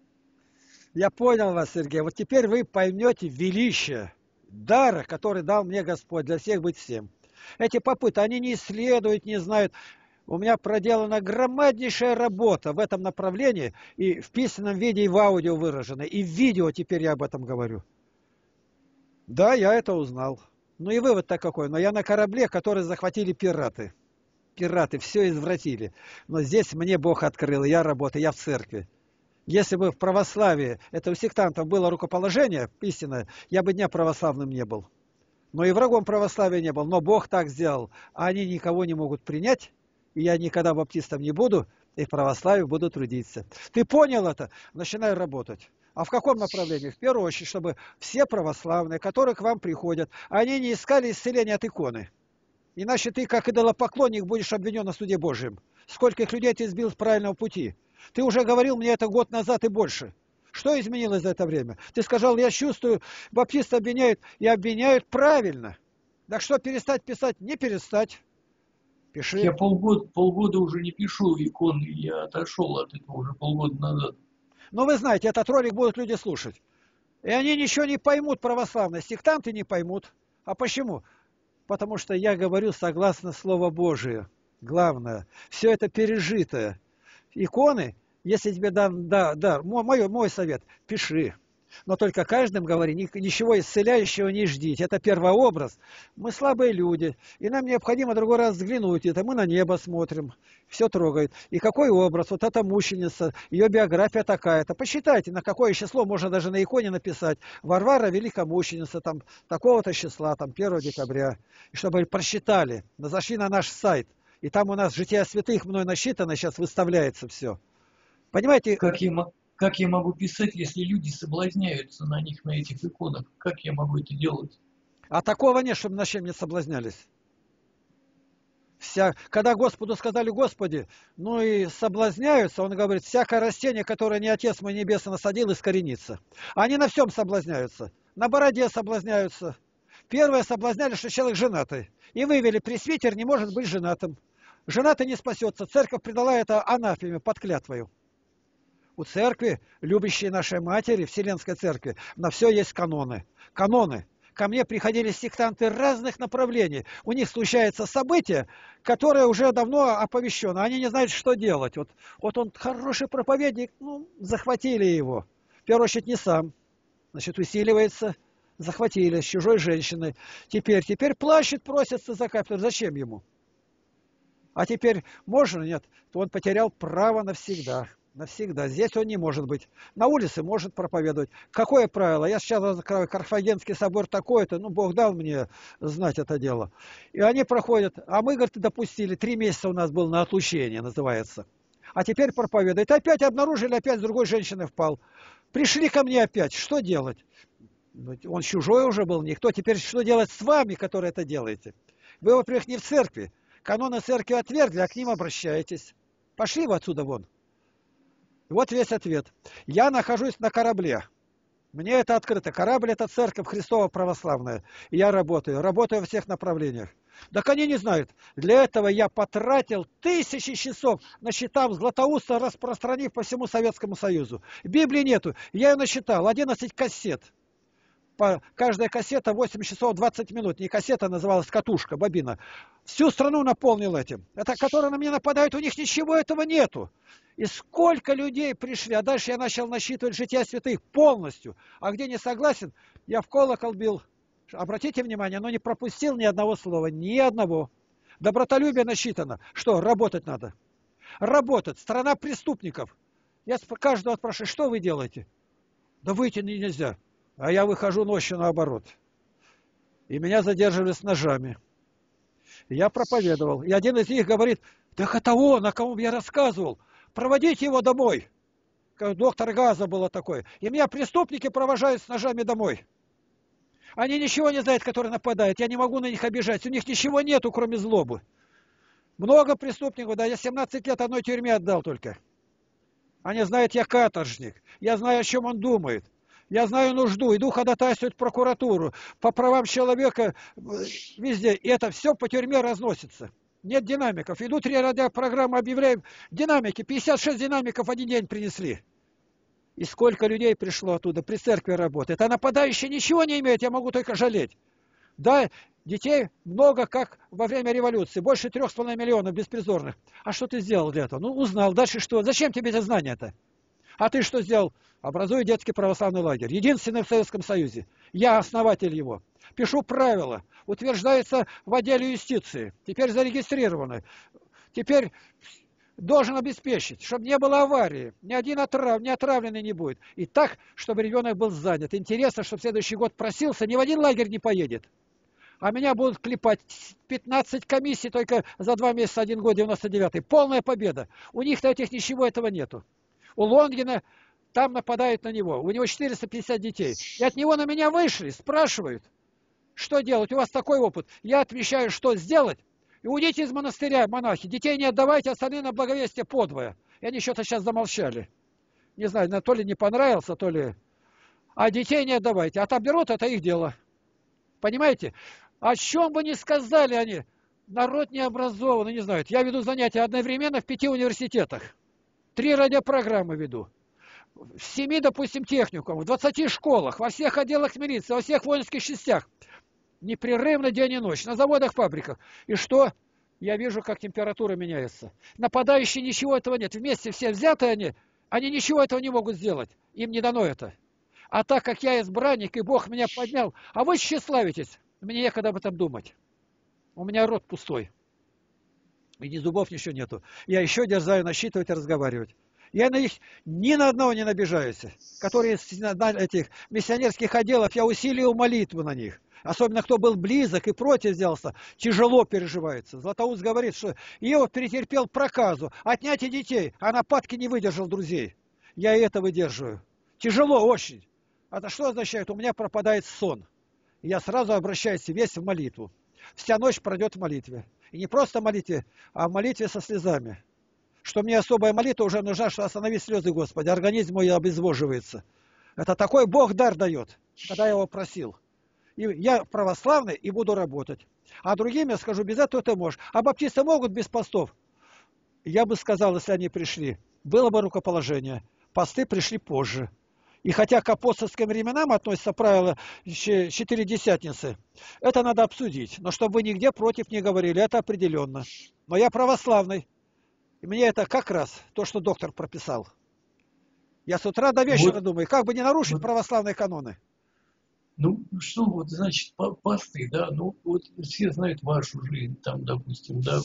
Я понял вас, Сергей. Вот теперь вы поймете величие дара, который дал мне Господь, для всех быть всем. Эти попытки, они не исследуют, не знают. У меня проделана громаднейшая работа в этом направлении, и в писанном виде, и в аудио выражено. И в видео теперь я об этом говорю. Да, я это узнал. Ну и вывод-то какой. Но я на корабле, который захватили пираты. Пираты все извратили. Но здесь мне Бог открыл, я работаю, я в церкви. Если бы в православии, это у сектантов было рукоположение истинное, я бы дня православным не был. Но и врагом православия не был. Но Бог так сделал. А они никого не могут принять, и я никогда баптистом не буду, и в православии буду трудиться. Ты понял это? Начинай работать. А в каком направлении? В первую очередь, чтобы все православные, которые к вам приходят, они не искали исцеления от иконы. Иначе ты, как идолопоклонник, будешь обвинен на суде Божьем. Сколько их людей ты сбил с правильного пути. Ты уже говорил мне это год назад и больше. Что изменилось за это время? Ты сказал, я чувствую, баптисты обвиняют, и обвиняют правильно. Так что, перестать писать? Не перестать. Пиши. Я полгода, полгода уже не пишу икон, я отошел от этого уже полгода назад. Но вы знаете, этот ролик будут люди слушать. И они ничего не поймут, православные сектанты не поймут. А почему? Потому что я говорю согласно Слову Божию. Главное, все это пережитое. Иконы, если тебе дан дар, дар мой, мой совет, пиши. Но только каждым говори, ничего исцеляющего не ждите. Это первообраз. Мы слабые люди, и нам необходимо другой раз взглянуть. Это мы на небо смотрим, все трогает. И какой образ? Вот эта мученица, ее биография такая-то. Посчитайте, на какое число можно даже на иконе написать. Варвара великомученица, там, такого-то числа, там, первого декабря. И чтобы просчитали, зашли на наш сайт. И там у нас «Жития святых» мной насчитано, сейчас выставляется все. Понимаете? Как я, как я могу писать, если люди соблазняются на них, на этих иконах? Как я могу это делать? А такого нет, чтобы на чем не соблазнялись. Вся, когда Господу сказали: «Господи», ну и соблазняются, Он говорит: «Всякое растение, которое не Отец мой небесный насадил, искоренится». Они на всем соблазняются. На бороде соблазняются. Первое соблазняли, что человек женатый. И вывели: пресвитер не может быть женатым. Женатый не спасется. Церковь предала это анафеме, под клятвою. У церкви, любящей нашей матери, Вселенской церкви, на все есть каноны. Каноны. Ко мне приходили сектанты разных направлений. У них случается событие, которое уже давно оповещено. Они не знают, что делать. Вот, вот он хороший проповедник, ну, захватили его. В первую очередь не сам. Значит, усиливается. Захватили с чужой женщиной. Теперь, теперь плачет, просится за кафедру. Зачем ему? А теперь можно? Нет. То он потерял право навсегда. Навсегда. Здесь он не может быть. На улице может проповедовать. Какое правило? Я сейчас раскрою Карфагенский собор такой-то. Ну, Бог дал мне знать это дело. И они проходят. А мы, говорит, допустили. Три месяца у нас было на отлучение, называется. А теперь проповедует. Опять обнаружили, опять с другой женщиной впал. Пришли ко мне опять. Что делать? Он чужой уже был, никто. Теперь что делать с вами, которые это делаете? Вы, во-первых, не в церкви. Каноны церкви отвергли, а к ним обращаетесь. Пошли вы отсюда вон. Вот весь ответ. Я нахожусь на корабле. Мне это открыто. Корабль – это церковь Христова православная. И я работаю. Работаю во всех направлениях. Так они не знают. Для этого я потратил тысячи часов, насчитав Златоуста, распространив по всему Советскому Союзу. Библии нету. Я ее насчитал. одиннадцать кассет. Каждая кассета восемь часов двадцать минут. Не кассета, называлась катушка, бобина. Всю страну наполнил этим. Это, которые на меня нападают, у них ничего этого нету. И сколько людей пришли. А дальше я начал насчитывать жития святых полностью. А где не согласен, я в колокол бил. Обратите внимание, но не пропустил ни одного слова. Ни одного. Добротолюбие насчитано. Что, работать надо? Работать. Страна преступников. Я каждого спрашиваю: что вы делаете? Да выйти нельзя. А я выхожу ночью наоборот. И меня задерживали с ножами. Я проповедовал. И один из них говорит: так это он, о ком я рассказывал. Проводите его домой. Доктор Газа было такое. И меня преступники провожают с ножами домой. Они ничего не знают, которые нападают. Я не могу на них обижать. У них ничего нету, кроме злобы. Много преступников. Да, я семнадцать лет одной тюрьме отдал только. Они знают, я каторжник. Я знаю, о чем он думает. Я знаю нужду, иду ходатайствовать в прокуратуру, по правам человека везде. И это все по тюрьме разносится. Нет динамиков. Иду три радиопрограммы, объявляем динамики. пятьдесят шесть динамиков один день принесли. И сколько людей пришло оттуда, при церкви работает. А нападающие ничего не имеют, я могу только жалеть. Да, детей много, как во время революции. Больше трех с половиной миллионов беспризорных. А что ты сделал для этого? Ну, узнал. Дальше что? Зачем тебе это знание-то? А ты что сделал? Образую детский православный лагерь. Единственный в Советском Союзе. Я основатель его. Пишу правила. Утверждается в отделе юстиции. Теперь зарегистрированы. Теперь должен обеспечить, чтобы не было аварии. Ни один отрав... ни отравленный не будет. И так, чтобы ребенок был занят. Интересно, чтобы в следующий год просился, ни в один лагерь не поедет. А меня будут клепать пятнадцать комиссий только за два месяца, один год, девяносто девятый. Полная победа. У них-то этих ничего этого нету. У Лонгина там нападают на него. У него четыреста пятьдесят детей. И от него на меня вышли, спрашивают, что делать. У вас такой опыт. Я отвечаю, что сделать. И уйдите из монастыря, монахи. Детей не отдавайте, остальные на благовестие подвое. И они что-то сейчас замолчали. Не знаю, то ли не понравился, то ли... А детей не отдавайте. А там берут, это их дело. Понимаете? О чем бы ни сказали они, народ не образованный, не знают. Я веду занятия одновременно в пяти университетах. Три радиопрограммы веду. В семи, допустим, техникум, в двадцати школах, во всех отделах милиции, во всех воинских частях. Непрерывно день и ночь. На заводах, фабриках. И что? Я вижу, как температура меняется. Нападающие ничего этого нет. Вместе все взятые они, они ничего этого не могут сделать. Им не дано это. А так как я избранник, и Бог меня поднял, а вы тщеславитесь. Мне некогда об этом думать. У меня рот пустой. И ни зубов, ничего нету. Я еще дерзаю насчитывать и разговаривать. Я на них ни на одного не набежаюсь. Которые из этих миссионерских отделов, я усилил молитву на них. Особенно, кто был близок и против взялся, тяжело переживается. Златоуст говорит, что Иов перетерпел проказу, отнятие детей, а нападки не выдержал друзей. Я и это выдерживаю. Тяжело очень. Это что означает? У меня пропадает сон. Я сразу обращаюсь весь в молитву. Вся ночь пройдет в молитве. И не просто в молитве, а в молитве со слезами. Что мне особая молитва уже нужна, что остановить слезы, Господи. Организм мой обезвоживается. Это такой Бог дар дает, когда я его просил. И я православный и буду работать. А другим я скажу, без этого ты можешь. А баптисты могут без постов? Я бы сказал, если они пришли, было бы рукоположение. Посты пришли позже. И хотя к апостольским временам относятся правила четыре десятницы, это надо обсудить. Но чтобы вы нигде против не говорили, это определенно. Но я православный. И мне это как раз то, что доктор прописал. Я с утра до вечера вот. думаю, как бы не нарушить вот. православные каноны. Ну, что вот, значит, посты, да, ну, вот все знают вашу жизнь, там, допустим, да,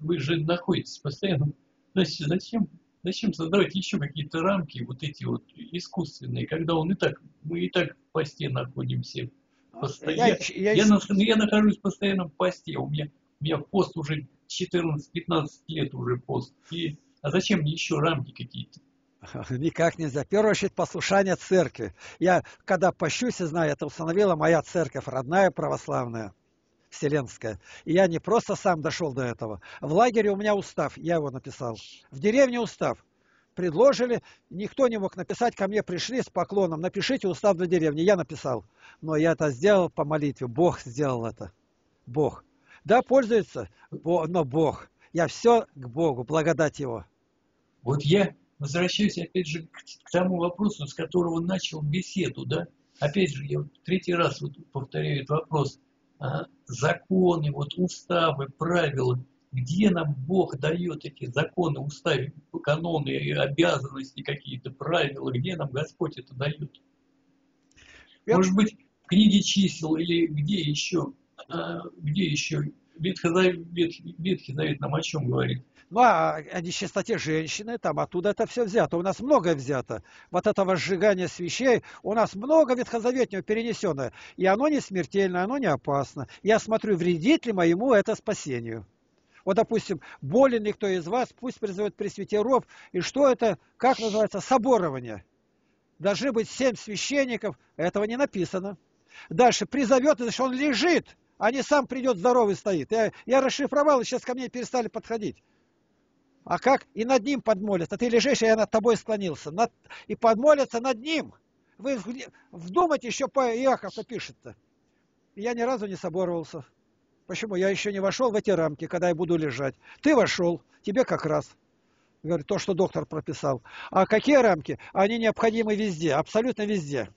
вы же находитесь постоянно, значит, зачем, зачем создавать еще какие-то рамки, вот эти вот искусственные, когда он и так, мы и так в посте находимся, Посто... я, я, я... Я, на... я нахожусь постоянно в посте, у меня, у меня пост уже четырнадцать-пятнадцать лет уже пост, и, а зачем мне еще рамки какие-то? Никак нельзя. В первую очередь, послушание церкви. Я, когда пощусь и знаю, это установила моя церковь, родная православная, вселенская. И я не просто сам дошел до этого. В лагере у меня устав, я его написал. В деревне устав. Предложили, никто не мог написать, ко мне пришли с поклоном, напишите устав для деревни. Я написал. Но я это сделал по молитве. Бог сделал это. Бог. Да, пользуется, но Бог. Я все к Богу, благодать Его. Вот я... Возвращаюсь опять же к тому вопросу, с которого начал беседу, да? Опять же, я третий раз вот повторяю этот вопрос. А, законы, вот уставы, правила. Где нам Бог дает эти законы, уставы, каноны, обязанности какие-то, правила? Где нам Господь это дает? Может быть, в книге чисел или где еще? А, где еще? Ветхий Завет нам о чем говорит? Ну, а о нечистоте женщины, там оттуда это все взято. У нас многое взято. Вот этого сжигания свечей, у нас много ветхозаветнего перенесенное. И оно не смертельно, оно не опасно. Я смотрю, вредит ли моему это спасению. Вот, допустим, болен ли кто из вас, пусть призовет пресвитеров. И что это, как называется, соборование. Должны быть семь священников, этого не написано. Дальше, призовет, значит, он лежит, а не сам придет, здоровый стоит. Я, я расшифровал, и сейчас ко мне перестали подходить. А как? И над ним подмолятся. Ты лежишь, и я над тобой склонился. Над... И подмолятся над ним. Вы вдумайте, еще по Иаков-то пишет-то. Я ни разу не соборовался. Почему? Я еще не вошел в эти рамки, когда я буду лежать. Ты вошел, тебе как раз. Говорю, то, что доктор прописал. А какие рамки? Они необходимы везде, абсолютно везде.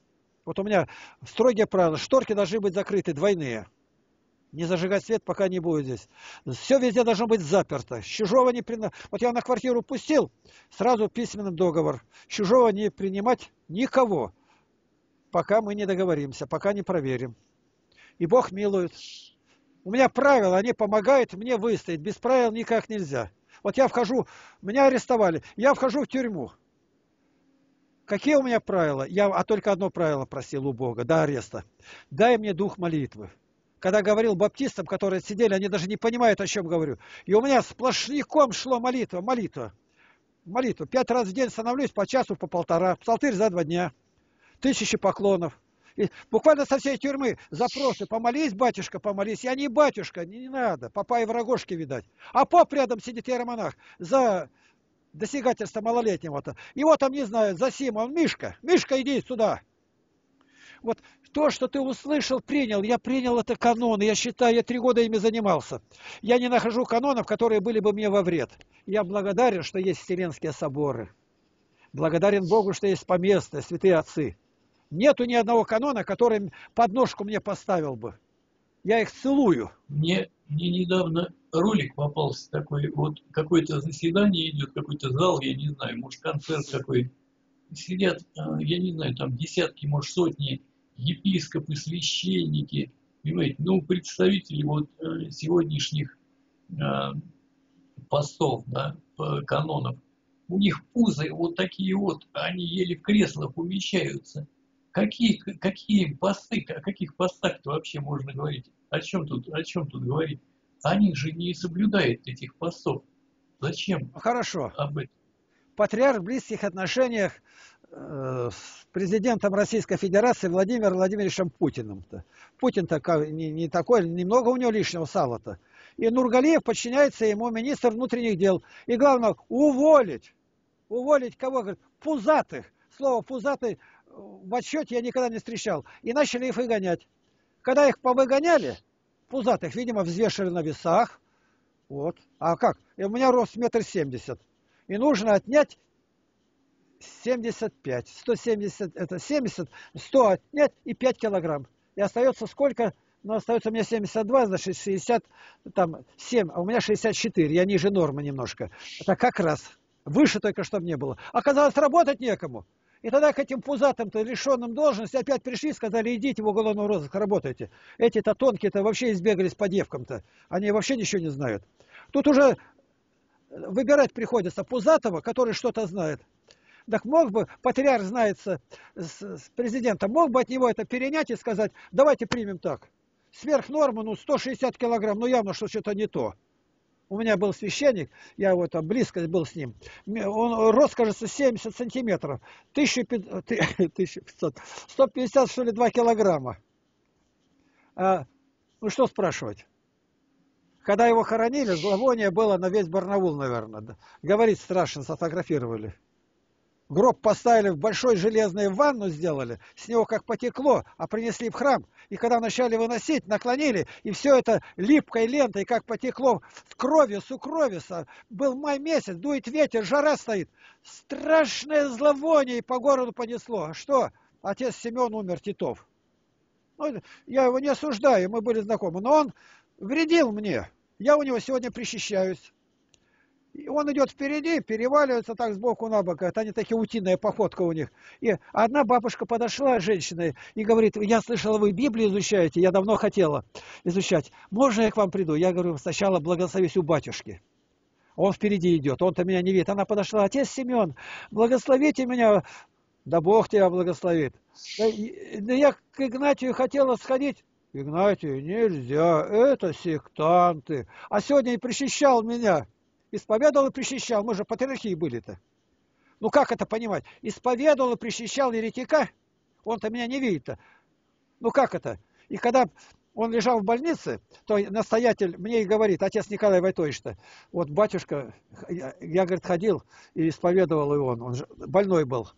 Вот у меня строгие правила. Шторки должны быть закрыты, двойные. Не зажигать свет, пока не будет здесь. Все везде должно быть заперто. Чужого не принимать. Вот я на квартиру пустил, сразу письменный договор. Чужого не принимать никого, пока мы не договоримся, пока не проверим. И Бог милует. У меня правила, они помогают мне выстоять. Без правил никак нельзя. Вот я вхожу, меня арестовали, я вхожу в тюрьму. Какие у меня правила? Я, а только одно правило просил у Бога до ареста. Дай мне дух молитвы. Когда говорил баптистам, которые сидели, они даже не понимают, о чем говорю. И у меня сплошняком шла молитва, молитва, молитва. Пять раз в день становлюсь по часу, по полтора. Псалтырь за два дня. Тысячи поклонов. И буквально со всей тюрьмы запросы. Помолись, батюшка, помолись. Я не батюшка, не, не надо. Попа и в рогожке, видать. А поп рядом сидит, иеромонах, за досягательство малолетнего-то. Его там не знают, за Сима. Он Мишка. Мишка, иди сюда. Вот то, что ты услышал, принял. Я принял это каноны. Я считаю, я три года ими занимался. Я не нахожу канонов, которые были бы мне во вред. Я благодарен, что есть Вселенские соборы. Благодарен Богу, что есть поместные, святые отцы. Нету ни одного канона, который подножку мне поставил бы. Я их целую. Мне, мне недавно ролик попался такой. Вот какое-то заседание идет, какой-то зал, я не знаю, может концерт какой. сидят, я не знаю, там десятки, может, сотни епископы, священники, понимаете, ну, представители вот сегодняшних постов, да, канонов, у них пузы вот такие вот, они еле в креслах умещаются. Какие, какие посты, о каких постах-то вообще можно говорить? О чем тут, о чем тут говорить? Они же не соблюдают этих постов. Зачем? Хорошо. Об этом? Патриарх в близких отношениях э, с президентом Российской Федерации Владимиром Владимировичем Путиным-то. Путин-то не, не такой, немного у него лишнего сала-то. И Нургалиев подчиняется ему, министр внутренних дел. И главное, уволить. Уволить кого? Говорит, пузатых. Слово пузатый в отчете я никогда не встречал. И начали их выгонять. Когда их повыгоняли, пузатых, видимо, взвешивали на весах. Вот. А как? И у меня рост метр семьдесят. И нужно отнять семьдесят пять. сто семьдесят, это семьдесят, сто отнять и пять килограмм. И остается сколько? Ну, остается у меня семьдесят два, значит, шестьдесят, там, семь, а у меня шестьдесят четыре, я ниже нормы немножко. Это как раз. Выше только, чтобы не было. Оказалось, работать некому. И тогда к этим пузатым-то, лишенным должности, опять пришли, сказали, идите в уголовный розыск, работайте. Эти-то тонкие-то вообще избегались по девкам-то. Они вообще ничего не знают. Тут уже выбирать приходится пузатого, который что-то знает. Так мог бы, патриарх знается с, с президентом, мог бы от него это перенять и сказать, давайте примем так. Сверх нормы, ну, сто шестьдесят килограмм, ну, явно, что что-то не то. У меня был священник, я вот там близко был с ним, он рос, кажется, семьдесят сантиметров, тысяча пятьсот, сто пятьдесят, что ли, два килограмма. А, ну, что спрашивать? Когда его хоронили, зловоние было на весь Барнаул, наверное. Да. Говорить страшно, сфотографировали. Гроб поставили в большой железной ванну, сделали, с него как потекло, а принесли в храм. И когда начали выносить, наклонили, и все это липкой лентой, как потекло, с кровью, с укрови. Был май месяц, дует ветер, жара стоит. Страшное зловоние, и по городу понесло. А что? Отец Семен умер, Титов. Ну, я его не осуждаю, мы были знакомы, но он вредил мне. Я у него сегодня причащаюсь. И он идет впереди, переваливается так сбоку на бок. Это они такие, утиная походка у них. И одна бабушка подошла, женщина, и говорит, я слышала, вы Библию изучаете, я давно хотела изучать. Можно я к вам приду? Я говорю, сначала благословись у батюшки. Он впереди идет, он-то меня не видит. Она подошла, отец Семен, благословите меня. Да Бог тебя благословит. Да я к Игнатию хотела сходить. Игнатию нельзя, это сектанты. А сегодня и причащал меня. Исповедовал и причащал. Мы же патриархии были-то. Ну как это понимать? Исповедовал и причащал еретика? Он-то меня не видит-то. Ну как это? И когда он лежал в больнице, то настоятель мне и говорит, отец Николай Войтович-то, вот батюшка, я, я, говорит, ходил и исповедовал его. Он, он же больной был.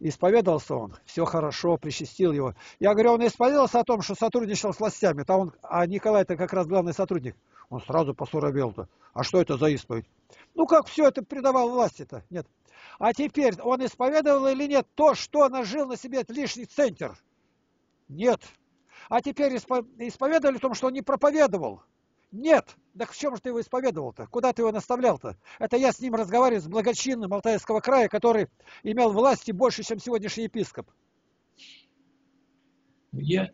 И исповедовался он. Все хорошо, причастил его. Я говорю, он исповедовался о том, что сотрудничал с властями. Он, а Николай-то как раз главный сотрудник. Он сразу посуровел-то. А что это за исповедь? Ну как все это придавал власти-то? Нет. А теперь он исповедовал или нет то, что нажил на себе лишний центр? Нет. А теперь исповедовали в том, что он не проповедовал? Нет. Так в чем же ты его исповедовал-то? Куда ты его наставлял-то? Это я с ним разговариваю, с благочинным Алтайского края, который имел власти больше, чем сегодняшний епископ. Я,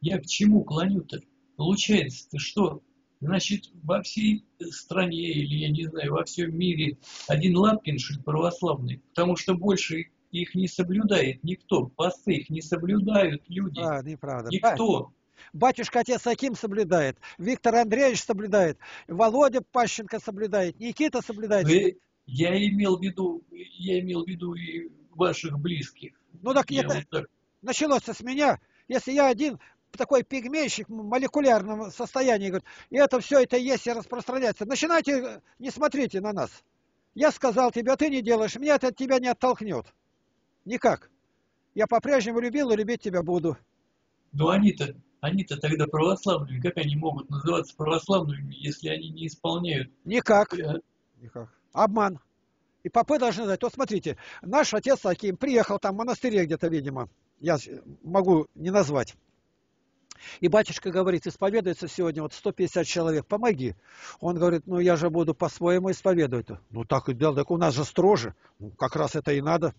я к чему клоню-то? Получается-то что? Значит, во всей стране, или, я не знаю, во всем мире один Лапкин, что ли, православный, потому что больше их не соблюдает никто, посты их не соблюдают люди, а, неправда. Никто. Батюшка отец Аким соблюдает, Виктор Андреевич соблюдает, Володя Пащенко соблюдает, Никита соблюдает. Вы, я имел в виду, я имел в виду и ваших близких. Ну так, я это вот так. Началось-то с меня, если я один... такой пигмейщик в молекулярном состоянии, говорит, и это все, это есть и распространяется. Начинайте, не смотрите на нас. Я сказал тебе, а ты не делаешь, меня это от тебя не оттолкнет. Никак. Я по-прежнему любил и любить тебя буду. Ну они-то, они-то тогда православными, как они могут называться православными, если они не исполняют? Никак. Я... Никак. Обман. И попы должны знать. Вот смотрите, наш отец Аким приехал там в монастыре где-то, видимо, я могу не назвать. И батюшка говорит, исповедуется сегодня вот сто пятьдесят человек, помоги. Он говорит, ну я же буду по-своему исповедовать. Ну так и делал, так у нас же строже, ну, как раз это и надо.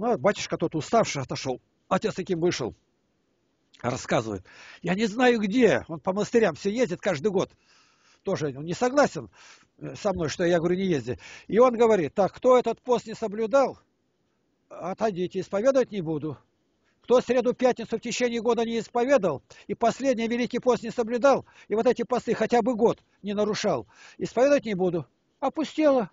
Ну, батюшка тот уставший отошел. Отец таким вышел. Рассказывает. Я не знаю где. Он по монастырям все ездит каждый год. Тоже он не согласен со мной, что я говорю, не езди. И он говорит, так, кто этот пост не соблюдал, отойдите, исповедовать не буду. Кто среду-пятницу в течение года не исповедал, и последний великий пост не соблюдал, и вот эти посты хотя бы год не нарушал, исповедовать не буду. Опустело.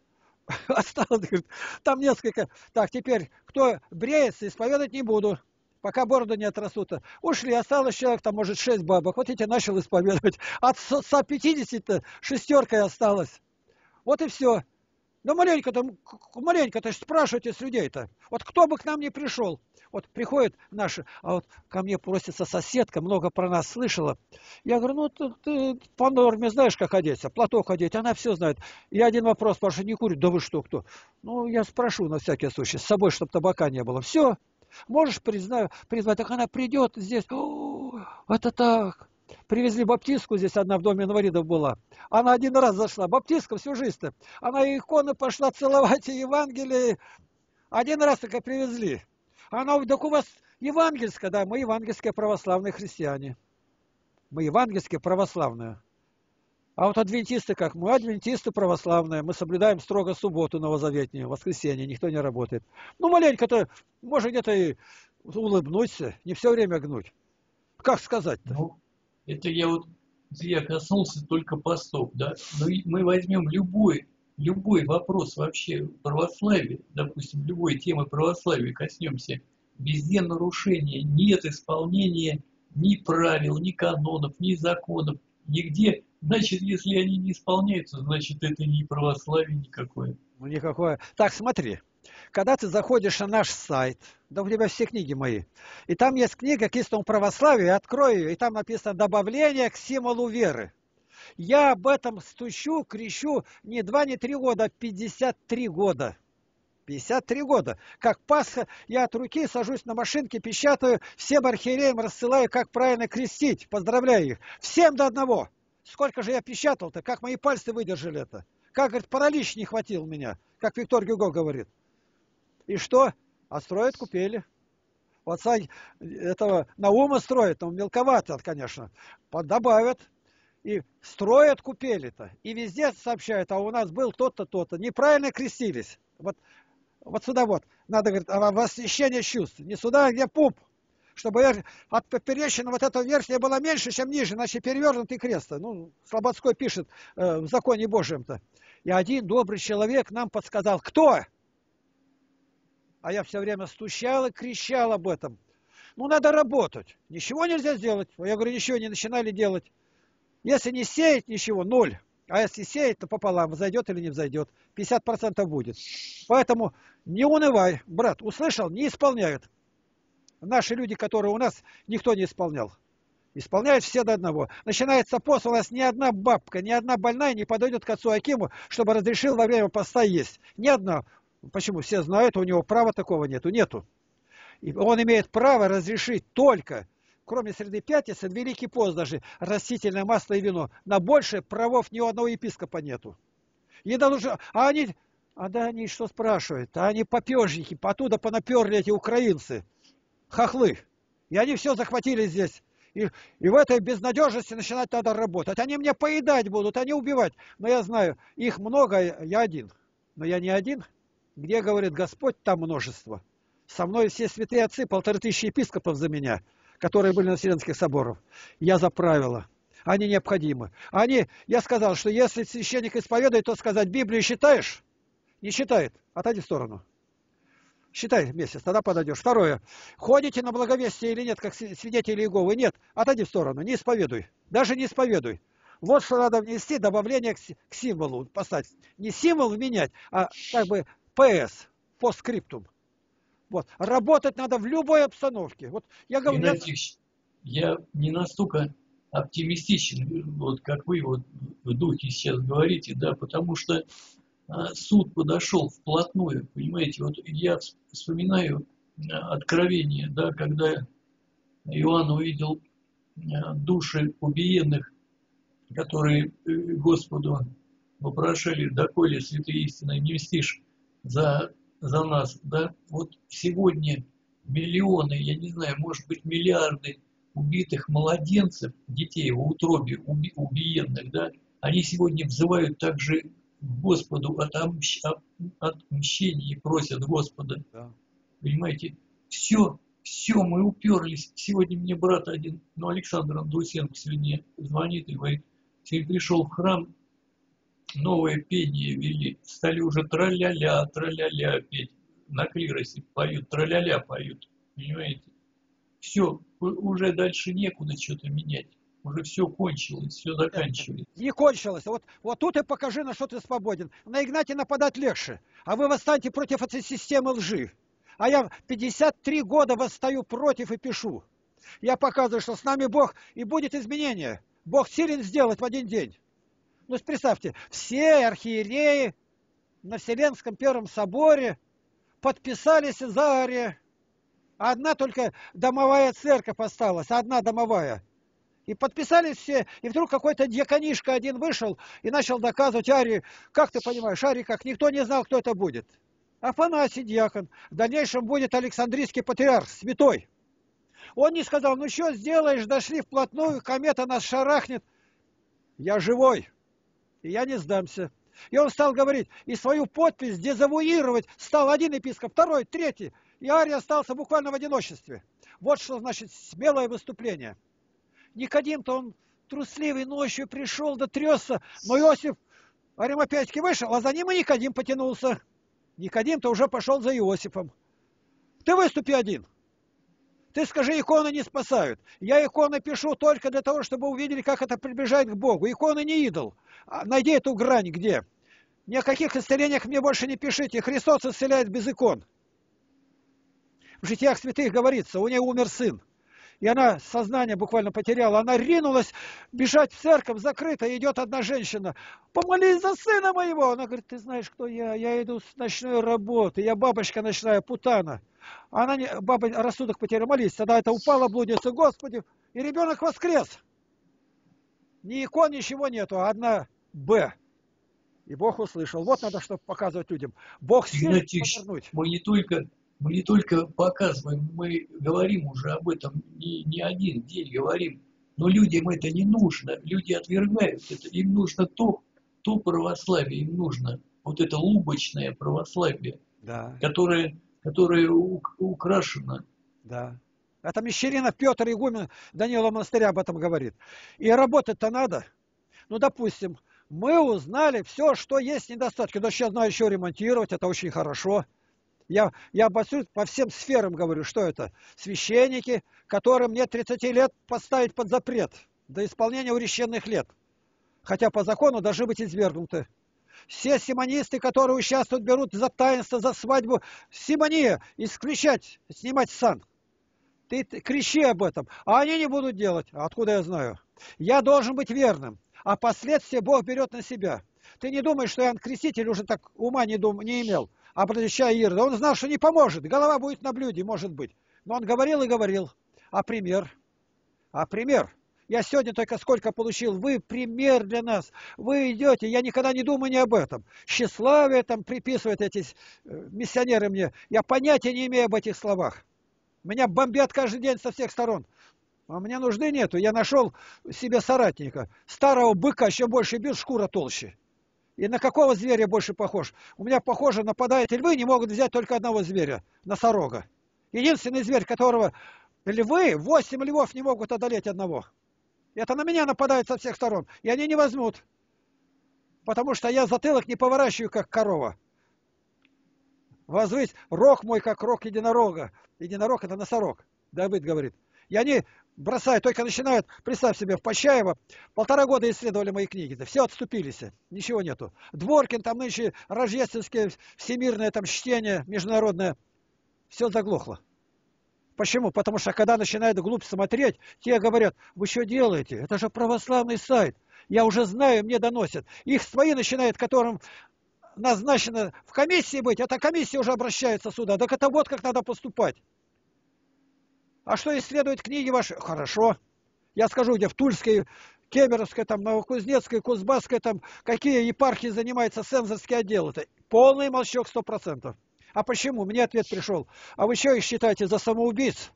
Осталось, говорит, там несколько. Так, теперь, кто бреется, исповедовать не буду. Пока бороду не отрастут. Ушли, осталось человек, там, может, шесть бабок. Вот я тебя начал исповедовать. От ста пятидесяти шестеркой осталось. Вот и все. Ну, маленько-то, маленько-то спрашивайте с людей-то. Вот кто бы к нам не пришел. Вот приходят наши, а вот ко мне просится соседка, много про нас слышала. Я говорю, ну, ты, ты по норме знаешь, как одеться, платок одеть, она все знает. И один вопрос, Паша, не курит, да вы что, кто? Ну, я спрошу на всякий случай, с собой, чтобы табака не было. Все. Можешь признать, призвать, так она придет здесь. О, это так. Привезли баптистку, здесь одна в доме инвалидов была. Она один раз зашла, баптистка всю жизнь-то. Она иконы пошла целовать, и Евангелие. Один раз только привезли. Она говорит, так у вас евангельская, да, мы евангельские православные христиане. Мы евангельские православные. А вот адвентисты как? Мы адвентисты православные, мы соблюдаем строго субботу новозаветнюю, воскресенье, никто не работает. Ну, маленько-то, может, где-то и улыбнуться, не все время гнуть. Как сказать-то? Ну, это я вот, я коснулся только постов, да? Но мы возьмем любой, любой вопрос вообще православия, допустим, любой темы православия коснемся. Везде нарушения, нет исполнения ни правил, ни канонов, ни законов, нигде. Значит, если они не исполняются, значит, это не православие никакое. Ну, никакое. Так, смотри. Когда ты заходишь на наш сайт, да у тебя все книги мои, и там есть книга к истинному православию, открой ее, и там написано «Добавление к символу веры». Я об этом стучу, кричу не два, не три года, а пятьдесят три года. пятьдесят три года. Как Пасха, я от руки сажусь на машинке, печатаю, всем архиереям рассылаю, как правильно крестить. Поздравляю их. Всем до одного. Сколько же я печатал-то, как мои пальцы выдержали это. Как, говорит, паралич не хватил меня, как Виктор Гюго говорит. И что? А строят купели. У отца этого Наума строят, но мелковато, конечно. Поддобавят. И строят купели-то. И везде сообщают, а у нас был тот-то, то-то. Неправильно крестились. Вот, вот сюда вот. Надо, говорит, восхищение чувств. Не сюда, где пуп. Чтобы от поперечины вот этого верхняя была меньше, чем ниже, иначе перевернутый крест. Ну, Слободской пишет э, в законе Божьем-то. И один добрый человек нам подсказал, кто? А я все время стучал и кричал об этом. Ну, надо работать. Ничего нельзя сделать. Я говорю, ничего не начинали делать. Если не сеять, ничего, ноль. А если сеять, то пополам, взойдет или не взойдет. пятьдесят процентов будет. Поэтому не унывай, брат. Услышал? Не исполняют. Наши люди, которые у нас, никто не исполнял. Исполняют все до одного. Начинается пост, у нас ни одна бабка, ни одна больная не подойдет к отцу Акиму, чтобы разрешил во время поста есть. Ни одна. Почему? Все знают, у него права такого нету. Нету. И он имеет право разрешить только, кроме среды пятницы, великий пост даже, растительное масло и вино. На больше правов ни у одного епископа нету. Еда нужна. А они, а да они что спрашивают? А они попежники, оттуда понаперли эти украинцы. Хохлы. И они все захватили здесь. И, и в этой безнадежности начинать надо работать. Они меня поедать будут, они убивать. Но я знаю, их много, я один. Но я не один. Где, говорит Господь, там множество. Со мной все святые отцы, полторы тысячи епископов за меня, которые были на Вселенских соборах. Я за правила. Они необходимы. Они, я сказал, что если священник исповедует, то сказать, Библию считаешь? Не считает. Отойди в сторону. Считай месяц, тогда подойдешь. Второе. Ходите на благовестие или нет, как свидетели Иеговы? Нет. Отойди в сторону. Не исповедуй. Даже не исповедуй. Вот что надо внести, добавление к символу. Поставить. Не символ менять, а как бы пэ эс, постскриптум. Вот. Работать надо в любой обстановке. Вот я говорю... Геннадий, я не настолько оптимистичен, вот как вы вот в духе сейчас говорите, да, потому что суд подошел вплотную, понимаете, вот я вспоминаю откровение, да, когда Иоанн увидел души убиенных, которые Господу вопрошали, доколе святая истина не мстишь за за нас, да, вот сегодня миллионы, я не знаю, может быть миллиарды убитых младенцев, детей в утробе уби, убиенных, да, они сегодня взывают также к Господу от, омщ, от, от мщения и просят Господа. Да. Понимаете, все, все, мы уперлись. Сегодня мне брат один, ну, Александр Андусенко сегодня звонит и говорит, сегодня пришел в храм, новое пение вели, стали уже траля-ля, траля-ля петь, на клиросе поют, траля-ля поют, понимаете. Все, уже дальше некуда что-то менять, уже все кончилось, все заканчивается. Не кончилось, вот, вот тут и покажи, на что ты свободен. На Игнатия нападать легче, а вы восстаньте против этой системы лжи. А я пятьдесят три года восстаю против и пишу. Я показываю, что с нами Бог, и будет изменение. Бог силен сделать в один день. Ну, представьте, все архиереи на Вселенском Первом соборе подписались за ария. Одна только домовая церковь осталась, одна домовая. И подписались все, и вдруг какой-то дьяконишка один вышел и начал доказывать арии, как ты понимаешь, арии как, никто не знал, кто это будет. Афанасий дьякон, в дальнейшем будет Александрийский патриарх, святой. Он не сказал, ну что сделаешь, дошли вплотную, комета нас шарахнет. Я живой, и я не сдамся. И он стал говорить, и свою подпись дезавуировать стал один епископ, второй, третий. И арий остался буквально в одиночестве. Вот что значит смелое выступление. Никодим-то он трусливый ночью пришел, да тресся, но Иосиф Аримопейский вышел, а за ним и Никодим потянулся. Никодим-то уже пошел за Иосифом. Ты выступи один. Ты скажи, иконы не спасают. Я иконы пишу только для того, чтобы увидели, как это приближает к Богу. Иконы не идол. Найди эту грань где. Ни о каких исцелениях мне больше не пишите. Христос исцеляет без икон. В житиях святых говорится, у нее умер сын. И она сознание буквально потеряла. Она ринулась бежать в церковь, закрыто, идет одна женщина. Помолись за сына моего. Она говорит, ты знаешь, кто я? Я иду с ночной работы. Я бабочка ночная, путана. Она не, баба рассудок потеряла. Молись. Тогда это упала блудница, Господи. И ребенок воскрес. Ни икон, ничего нету. Одна Б. И Бог услышал. Вот надо, чтобы показывать людям. Бог сильно повернуть. Мы не только... Мы не только показываем, мы говорим уже об этом не, не один день, говорим, но людям это не нужно, люди отвергают это, им нужно то, то православие, им нужно вот это лубочное православие, да. которое, которое у, украшено. Да. А там Мещеринов Петр игумен Данила монастыря об этом говорит. И работать-то надо. Ну, допустим, мы узнали все, что есть недостатки, но сейчас знаю еще ремонтировать, это очень хорошо. Я, я абсолютно по всем сферам говорю, что это священники, которым нет тридцати лет поставить под запрет до исполнения урещенных лет. Хотя по закону должны быть извергнуты. Все симонисты, которые участвуют, берут за таинство, за свадьбу. Симония, исключать, снимать сан. Ты, ты кричи об этом. А они не будут делать. Откуда я знаю? Я должен быть верным. А последствия Бог берет на себя. Ты не думаешь, что Иоанн Креститель уже так ума не, дум, не имел. Обращая Ирда, он знал, что не поможет. Голова будет на блюде, может быть. Но он говорил и говорил. А пример? А пример? Я сегодня только сколько получил. Вы пример для нас. Вы идете. Я никогда не думаю ни об этом. Тщеславие там приписывают эти миссионеры мне. Я понятия не имею об этих словах. Меня бомбят каждый день со всех сторон. А мне нужды нету. Я нашел себе соратника. Старого быка еще больше бьют, шкура толще. И на какого зверя больше похож? У меня, похоже, нападают львы, не могут взять только одного зверя, носорога. Единственный зверь, которого львы, восемь львов не могут одолеть одного. Это на меня нападают со всех сторон, и они не возьмут. Потому что я затылок не поворачиваю, как корова. Возвысь рог мой, как рог единорога. Единорог – это носорог, Давыд говорит. И они бросают, только начинают, представь себе, в Почаево полтора года исследовали мои книги, да все отступились, ничего нету. Дворкин, там нынче рождественское, всемирное там чтение, международное, все заглохло. Почему? Потому что когда начинают вглубь смотреть, те говорят, вы что делаете? Это же православный сайт, я уже знаю, мне доносят. Их свои начинают, которым назначено в комиссии быть, а та комиссия уже обращается сюда, так это вот как надо поступать. А что исследуют книги ваши? Хорошо. Я скажу, где в Тульской, Кемеровской, там, Новокузнецкой, Кузбасской, там, какие епархии занимаются сензорские отделы. Это полный молчок сто процентов. А почему? Мне ответ пришел. А вы что их считаете за самоубийц?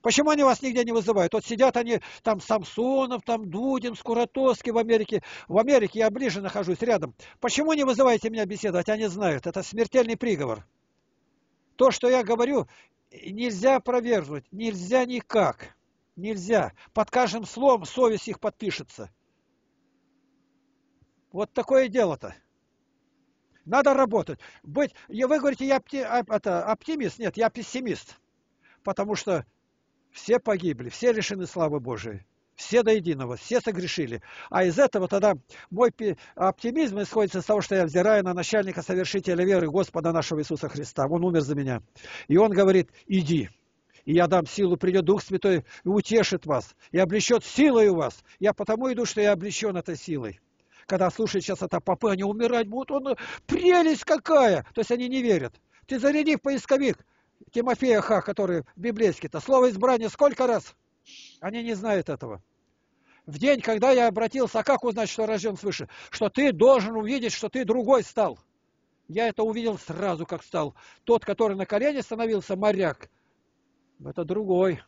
Почему они вас нигде не вызывают? Вот сидят они, там Самсонов, там Дудин, Скуратовский в Америке. В Америке я ближе нахожусь, рядом. Почему не вызываете меня беседовать? Они знают, это смертельный приговор. То, что я говорю, нельзя опровергнуть, нельзя никак. Нельзя. Под каждым словом совесть их подпишется. Вот такое дело-то. Надо работать. Быть, вы говорите, я опти, это, оптимист? Нет, я пессимист. Потому что все погибли, все лишены славы Божией. Все до единого, все согрешили. А из этого тогда мой оптимизм исходит из того, что я взираю на начальника совершителя веры Господа нашего Иисуса Христа. Он умер за меня. И он говорит, иди, и я дам силу, придет Дух Святой и утешит вас, и облечет силой вас. Я потому иду, что я облечен этой силой. Когда слушают сейчас это попы, они умирать будут, он прелесть какая! То есть они не верят. Ты заряди в поисковик Тимофея Ха, который библейский-то. Слово избрание сколько раз? Они не знают этого. В день, когда я обратился, а как узнать, что рожден свыше? Что ты должен увидеть, что ты другой стал. Я это увидел сразу, как стал. Тот, который на колени становился, моряк, это другой.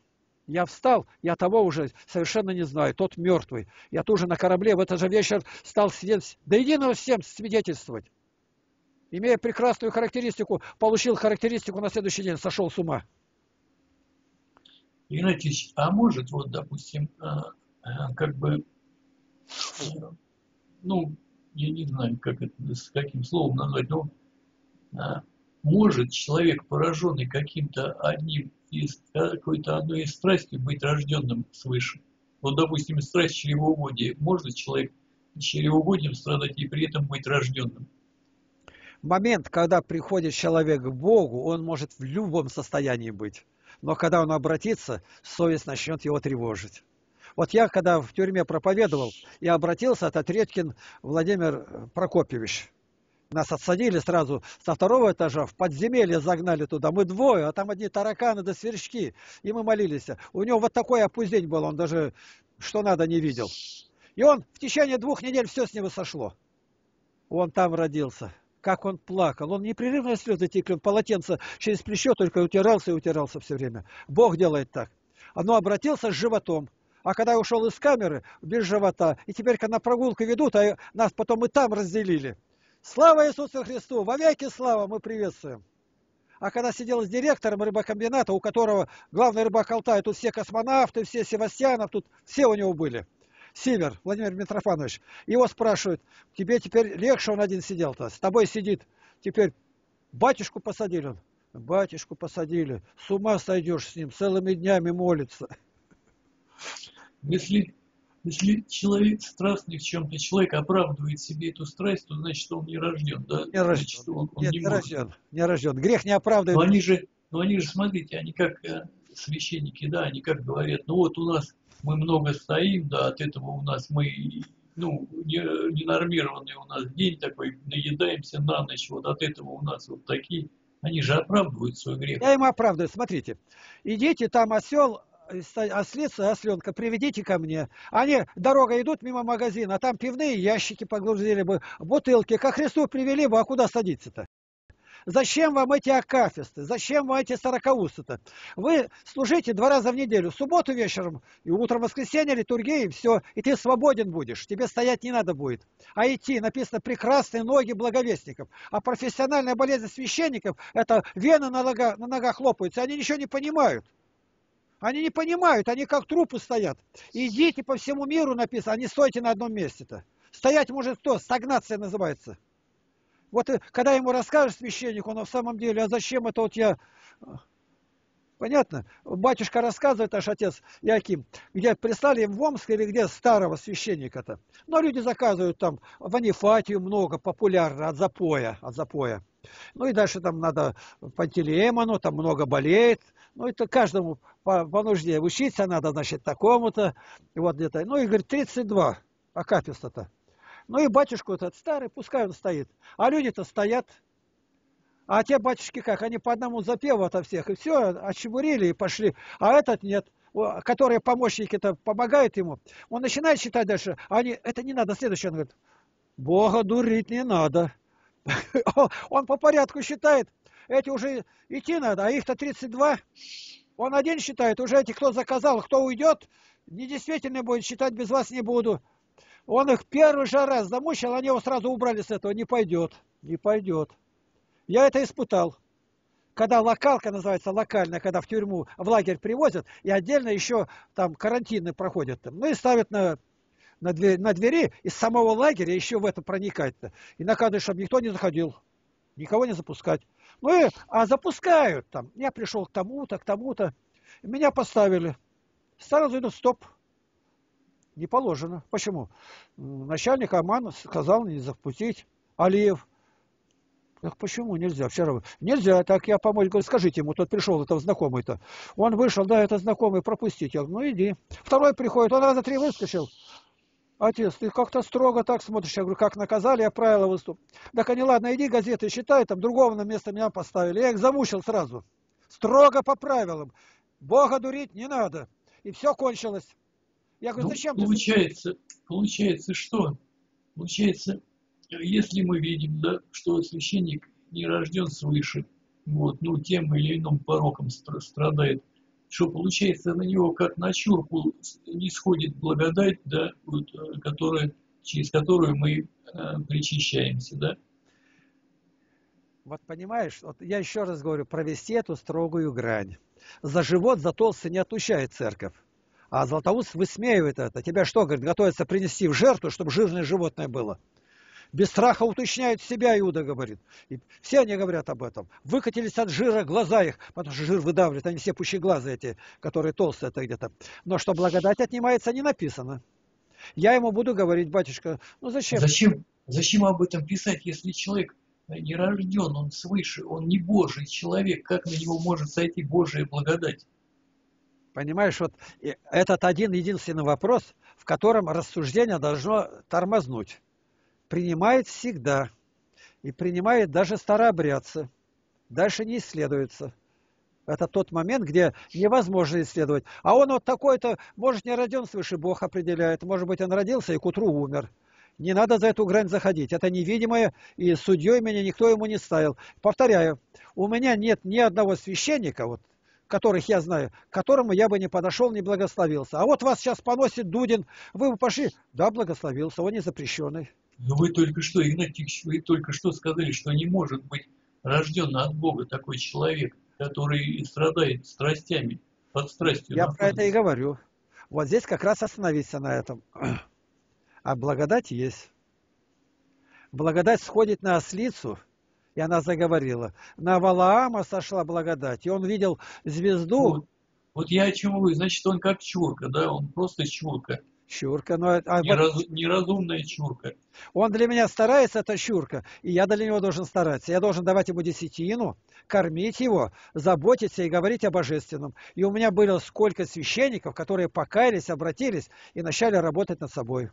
Я встал, я того уже совершенно не знаю, тот мертвый. Я тоже на корабле в этот же вечер стал свидетельствовать, до единого всем свидетельствовать. Имея прекрасную характеристику, получил характеристику, на следующий день сошел с ума. Игорь Ильич, а может, вот, допустим, как бы, ну, я не знаю, как это, с каким словом назвать, но может человек, пораженный каким-то одним из, какой-то одной из страстей, быть рожденным свыше? Вот, допустим, страсть чревоугодия. Может человек чревоугодием страдать и при этом быть рожденным? Момент, когда приходит человек к Богу, он может в любом состоянии быть. Но когда он обратится, совесть начнет его тревожить. Вот я, когда в тюрьме проповедовал, и обратился, это Третькин Владимир Прокопьевич. Нас отсадили сразу со второго этажа, в подземелье загнали туда. Мы двое, а там одни тараканы да сверчки. И мы молились. У него вот такой опуздень был, он даже что надо не видел. И он в течение двух недель все с него сошло. Он там родился. Как он плакал. Он непрерывно слезы текли, он полотенце через плечо только утирался и утирался все время. Бог делает так. Оно обратился с животом. А когда я ушел из камеры, без живота, и теперь когда на прогулку ведут, а нас потом и там разделили. Слава Иисусу Христу! Вовеки слава! Мы приветствуем. А когда сидел с директором рыбокомбината, у которого главный рыбак Алтая, тут все космонавты, все Севастьянов, тут все у него были. Север, Владимир Митрофанович, его спрашивают, тебе теперь легче, он один сидел-то, с тобой сидит, теперь батюшку посадили он, батюшку посадили, с ума сойдешь с ним, целыми днями молится. Если, если человек страстный в чем-то, человек оправдывает себе эту страсть, то значит, он не рожден, да? Не рожден, значит, он, он Нет, не, не рожден, не рожден, грех не оправдывает. Но они же, но они же, смотрите, они как священники, да, они как говорят, ну вот у нас мы много стоим, да, от этого у нас мы, ну, ненормированный у нас день такой, наедаемся на ночь, вот от этого у нас вот такие, они же оправдывают свой грех. Я им оправдываю, смотрите, идите там осел, ослица, осленка, приведите ко мне. Они, дорога идут мимо магазина, а там пивные ящики погрузили бы, бутылки, ко Христу привели бы, а куда садиться-то? Зачем вам эти акафисты? Зачем вам эти сорокаусы-то? Вы служите два раза в неделю. В субботу вечером и утром, воскресенье, литургия, и все. И ты свободен будешь. Тебе стоять не надо будет. А идти, написано, прекрасные ноги благовестников. А профессиональная болезнь священников, это вены на ногах, на ногах лопаются. Они ничего не понимают. Они не понимают. Они как трупы стоят. Идите по всему миру, написано. А не стойте на одном месте-то. Стоять может кто? Стагнация называется. Вот когда ему расскажет священник, он в самом деле, а зачем это вот я... Понятно? Батюшка рассказывает, наш отец Яким, где прислали им в Омск или где старого священника-то. Но люди заказывают там в Анифатию много, популярно, от запоя, от запоя. Ну и дальше там надо Пантелеймону, там много болеет. Ну это каждому по, по нужде учиться надо, значит, такому-то. Вот где-то. Ну и, говорит, тридцать два акафиста-то. Ну и батюшку этот старый, пускай он стоит. А люди-то стоят. А те батюшки как? Они по одному запеву ото всех. И все, отчебурили и пошли. А этот нет. Которые помощники-то помогают ему. Он начинает читать дальше. Они, это не надо. Следующее, он говорит, Бога дурить не надо. Он по порядку считает. Эти уже идти надо, а их-то тридцать два. Он один считает, уже эти, кто заказал, кто уйдет, недействительный будет, считать без вас не буду. Он их первый же раз замучил, они его сразу убрали с этого. Не пойдет, не пойдет. Я это испытал. Когда локалка называется, локальная, когда в тюрьму, в лагерь привозят, и отдельно еще там карантины проходят. Ну и ставят на, на, дверь, на двери, из самого лагеря еще в это проникает. И наказывают, чтобы никто не заходил, никого не запускать. Ну и, а запускают там. Я пришел к тому-то, к тому-то. Меня поставили. Сразу идут, стоп. Не положено. Почему? Начальник Омана сказал не запустить. Алиев. Так почему нельзя? Вчера нельзя, так я помочь. Говорю, скажите ему, тот пришел, это знакомый-то. Он вышел, да, это знакомый, пропустить. Я говорю, ну иди. Второй приходит, он раза три выскочил. Отец, ты как-то строго так смотришь. Я говорю, как наказали, я правила выступлю. Так они, ладно, иди газеты читай, там другого на место меня поставили. Я их замучил сразу. Строго по правилам. Бога дурить не надо. И все кончилось. Я говорю, ну, зачем получается, ты... Получается что? Получается, если мы видим, да, что священник не рожден свыше, вот, ну, тем или иным пороком страдает, что получается на него как на чурку не сходит благодать, да, вот, которая, через которую мы э, причащаемся, да? Вот понимаешь, вот я еще раз говорю, провести эту строгую грань. За живот, за толстый не отущает церковь. А Златоуст высмеивает это. Тебя что, говорит, готовится принести в жертву, чтобы жирное животное было? Без страха уточняют себя, Иуда говорит. И все они говорят об этом. Выкатились от жира глаза их, потому что жир выдавливает. Они все пущеглазые эти, которые толстые это где-то. Но что благодать отнимается, не написано. Я ему буду говорить, батюшка, ну зачем? Зачем, зачем об этом писать, если человек не рожден, он свыше, он не Божий человек, как на него может сойти Божия благодать? Понимаешь, вот этот один единственный вопрос, в котором рассуждение должно тормознуть. Принимает всегда. И принимает даже старообрядцы. Дальше не исследуется. Это тот момент, где невозможно исследовать. А он вот такой-то, может, не рожден свыше, Бог определяет. Может быть, он родился и к утру умер. Не надо за эту грань заходить. Это невидимое, и судьей меня никто ему не ставил. Повторяю, у меня нет ни одного священника, вот, которых я знаю, к которому я бы не подошел, не благословился. А вот вас сейчас поносит Дудин, вы бы пошли. Да, благословился, он не запрещенный. Но вы только что, Игнатий, вы только что сказали, что не может быть рожден от Бога такой человек, который страдает страстями, под страстью. Я находится. Про это и говорю. Вот здесь как раз остановиться на этом. А благодать есть. Благодать сходит на ослицу, и она заговорила. На Валаама сошла благодать, и он видел звезду. Вот, вот я о чем вы, значит, он как чурка, да, он просто чурка. Чурка, но... А Нераз... вот... Неразумная чурка. Он для меня старается, это чурка, и я для него должен стараться. Я должен давать ему десятину, кормить его, заботиться и говорить о божественном. И у меня было сколько священников, которые покаялись, обратились и начали работать над собой.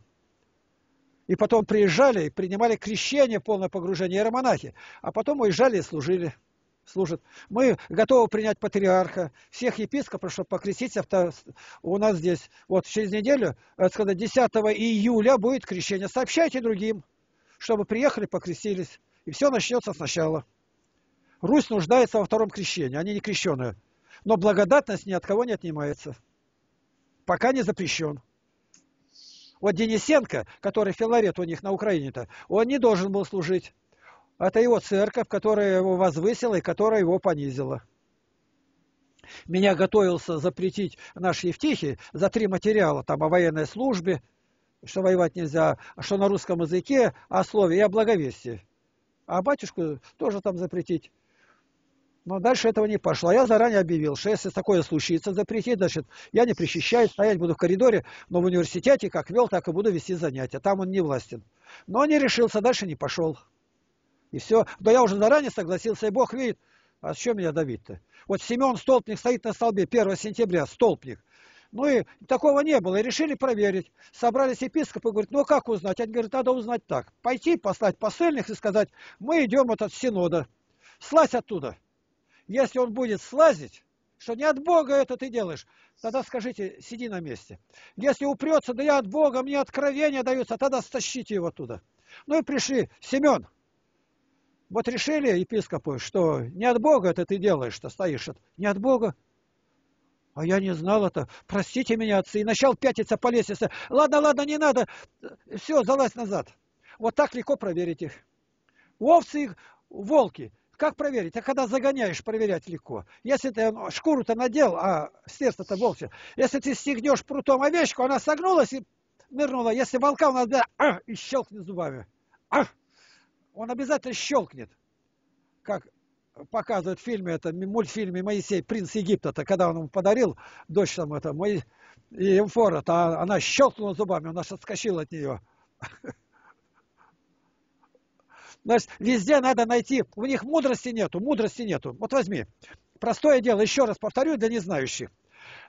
И потом приезжали и принимали крещение, полное погружение, иеромонахи. А потом уезжали и служили. Служат. Мы готовы принять патриарха, всех епископов, чтобы покрестить авто... у нас здесь. Вот через неделю, сказать, десятого июля будет крещение. Сообщайте другим, чтобы приехали, покрестились. И все начнется сначала. Русь нуждается во втором крещении, они не крещеные. Но благодатность ни от кого не отнимается. Пока не запрещен. Вот Денисенко, который Филарет у них на Украине-то, он не должен был служить. Это его церковь, которая его возвысила и которая его понизила. Меня готовился запретить наш Евтихий за три материала, там, о военной службе, что воевать нельзя, что на русском языке, о слове и о благовестии. А батюшку тоже там запретить. Но дальше этого не пошло. Я заранее объявил, что если такое случится, запретить, значит, я не причащаюсь, стоять буду в коридоре, но в университете как вел, так и буду вести занятия. Там он не властен. Но не решился, дальше не пошел. И все. Да я уже заранее согласился, и Бог видит, а с чем меня давить-то? Вот Семен Столпник стоит на столбе первого сентября, Столпник. Ну и такого не было, и решили проверить. Собрались епископы, говорят, ну как узнать? Они говорят, надо узнать так. Пойти, послать посыльных и сказать, мы идем от Синода. Слазь оттуда. Если он будет слазить, что не от Бога это ты делаешь, тогда скажите, сиди на месте. Если упрется, да я от Бога, мне откровения даются, тогда стащите его оттуда. Ну и пришли, Семен. Вот решили епископы, что не от Бога это ты делаешь, что стоишь. Не от Бога. А я не знал это. Простите меня, отцы. И начал пятиться по лестнице. Ладно, ладно, не надо. Все, залазь назад. Вот так легко проверить их. Овцы их, волки. Как проверить? А когда загоняешь, проверять легко. Если ты шкуру-то надел, а сердце-то волчье. Если ты стегнешь прутом овечку, она согнулась и нырнула. Если волка у нас, да, а, и щелкнет зубами. А, он обязательно щелкнет. Как показывают в фильме, это, мультфильме Моисей, принц Египта-то, когда он ему подарил, дочь там, это, Мои... и Эмфора-то, она щелкнула зубами, он аж отскочил от нее. Значит, везде надо найти. У них мудрости нету, мудрости нету. Вот возьми. Простое дело, еще раз повторю для незнающих.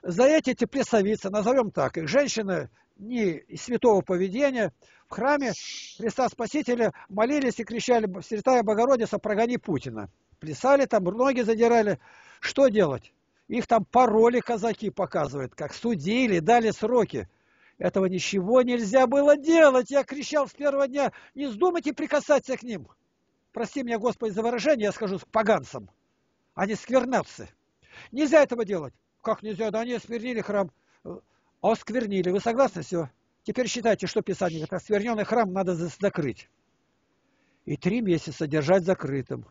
За эти теплесовицы, назовем так, их женщины не святого поведения, в храме Христа Спасителя молились и кричали: «Святая Богородица, прогони Путина». Плясали там, ноги задирали. Что делать? Их там пароли казаки показывают, как судили, дали сроки. Этого ничего нельзя было делать. Я кричал с первого дня: не вздумайте прикасаться к ним. Прости меня, Господи, за выражение, я скажу, с поганцем. Они сквернавцы. Нельзя этого делать. Как нельзя? Да они осквернили храм. Осквернили. Вы согласны? Все. Теперь считайте, что Писание говорит. Оскверненный храм надо закрыть. И три месяца держать закрытым.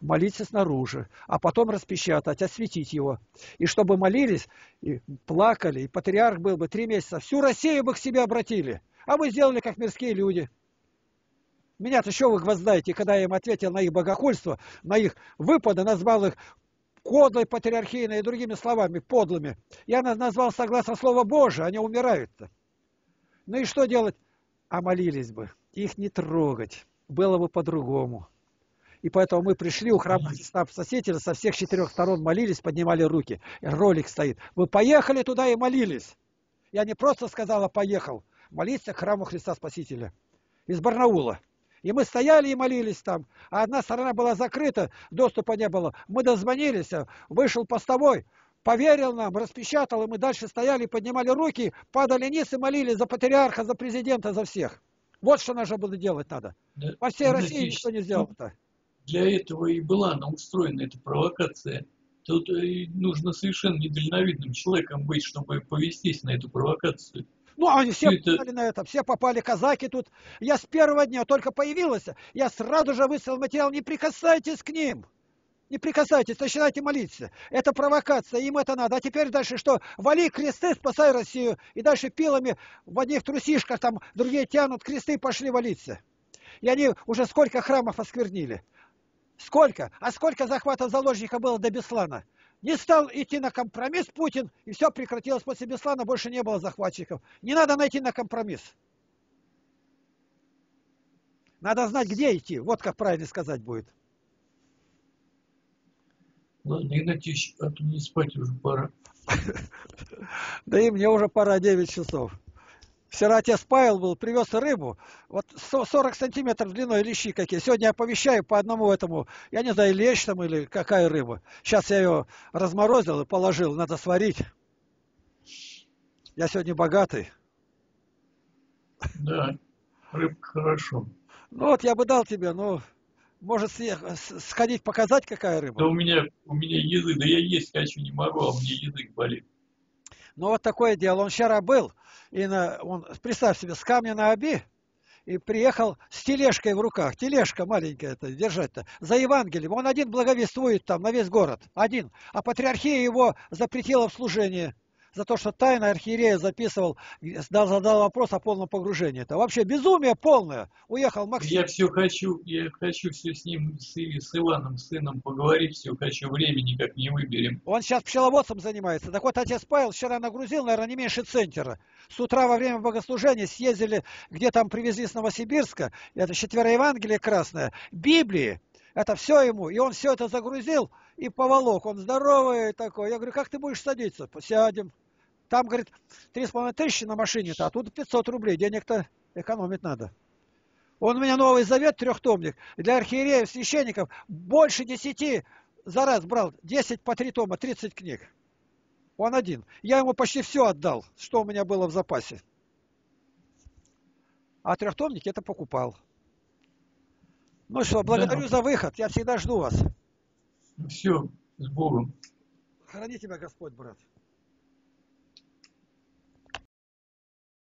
Молиться снаружи, а потом распечатать, осветить его. И чтобы молились, и плакали, и патриарх был бы три месяца, всю Россию бы к себе обратили. А вы сделали, как мирские люди. Меня-то что вы гвоздаете, когда я им ответил на их богохульство, на их выпады, назвал их кодлой патриархийной и другими словами, подлыми. Я назвал согласно Слову Божьему, они умирают-то. Ну и что делать? А молились бы, их не трогать, было бы по-другому. И поэтому мы пришли у храма Христа Спасителя, со всех четырех сторон молились, поднимали руки. Ролик стоит. Мы поехали туда и молились. Я не просто сказала «поехал», молиться к храму Христа Спасителя из Барнаула. И мы стояли и молились там. А одна сторона была закрыта, доступа не было. Мы дозвонились, вышел постовой, поверил нам, распечатал, и мы дальше стояли, поднимали руки, падали низ и молились за патриарха, за президента, за всех. Вот что нужно было делать надо. По всей России никто не сделал-то. Для этого и была она устроена, эта провокация. Тут нужно совершенно недальновидным человеком быть, чтобы повестись на эту провокацию. Ну, они все это... попали на это, все попали казаки тут. Я с первого дня только появилась, я сразу же выслал материал: не прикасайтесь к ним, не прикасайтесь, начинайте молиться. Это провокация, им это надо. А теперь дальше что? Вали кресты, спасай Россию. И дальше пилами в одних трусишках, там другие тянут кресты, пошли валиться. И они уже сколько храмов осквернили. Сколько? А сколько захватов заложников было до Беслана? Не стал идти на компромисс Путин, и все прекратилось. После Беслана больше не было захватчиков. Не надо найти на компромисс. Надо знать, где идти. Вот как правильно сказать будет. Ладно, Игнатьевич, а то мне спать уже пора. Да и мне уже пора, девять часов. Вчера отец Павел был, привез рыбу, вот сорок сантиметров длиной лещи какие. Сегодня я оповещаю по одному этому, я не знаю, лещ там или какая рыба. Сейчас я ее разморозил и положил, надо сварить. Я сегодня богатый. Да, рыбка хорошо. Ну вот я бы дал тебе, ну, может сходить показать, какая рыба? Да у меня, у меня язык, да я есть хочу, не могу, а у меня язык болит. Ну вот такое дело. Он вчера был, и на, он, представь себе, с камня на оби, и приехал с тележкой в руках. Тележка маленькая, это держать-то, за Евангелием. Он один благовествует там на весь город. Один. А патриархия его запретила в служении. За то, что тайно архиерея записывал, задал, задал вопрос о полном погружении. Это вообще безумие полное. Уехал Максим. Я все хочу, я хочу все с ним, с, с Иваном, сыном поговорить, все хочу, времени как не выберем. Он сейчас пчеловодством занимается. Так вот, отец Павел вчера нагрузил, наверное, не меньше центнера. С утра во время богослужения съездили, где там привезли с Новосибирска, это четвероевангелие красное, Библии. Это все ему. И он все это загрузил и поволок. Он здоровый такой. Я говорю: как ты будешь садиться? Посядем. Там, говорит, три с половиной тысячи на машине-то, а тут пятьсот рублей. Денег-то экономить надо. Он у меня Новый Завет, трехтомник. Для архиереев, священников больше десяти за раз брал. десять по три тома, тридцать книг. Он один. Я ему почти все отдал, что у меня было в запасе. А трехтомник это покупал. Ну что, благодарю да. за выход. Я всегда жду вас. Все, с Богом. Храни тебя Господь, брат.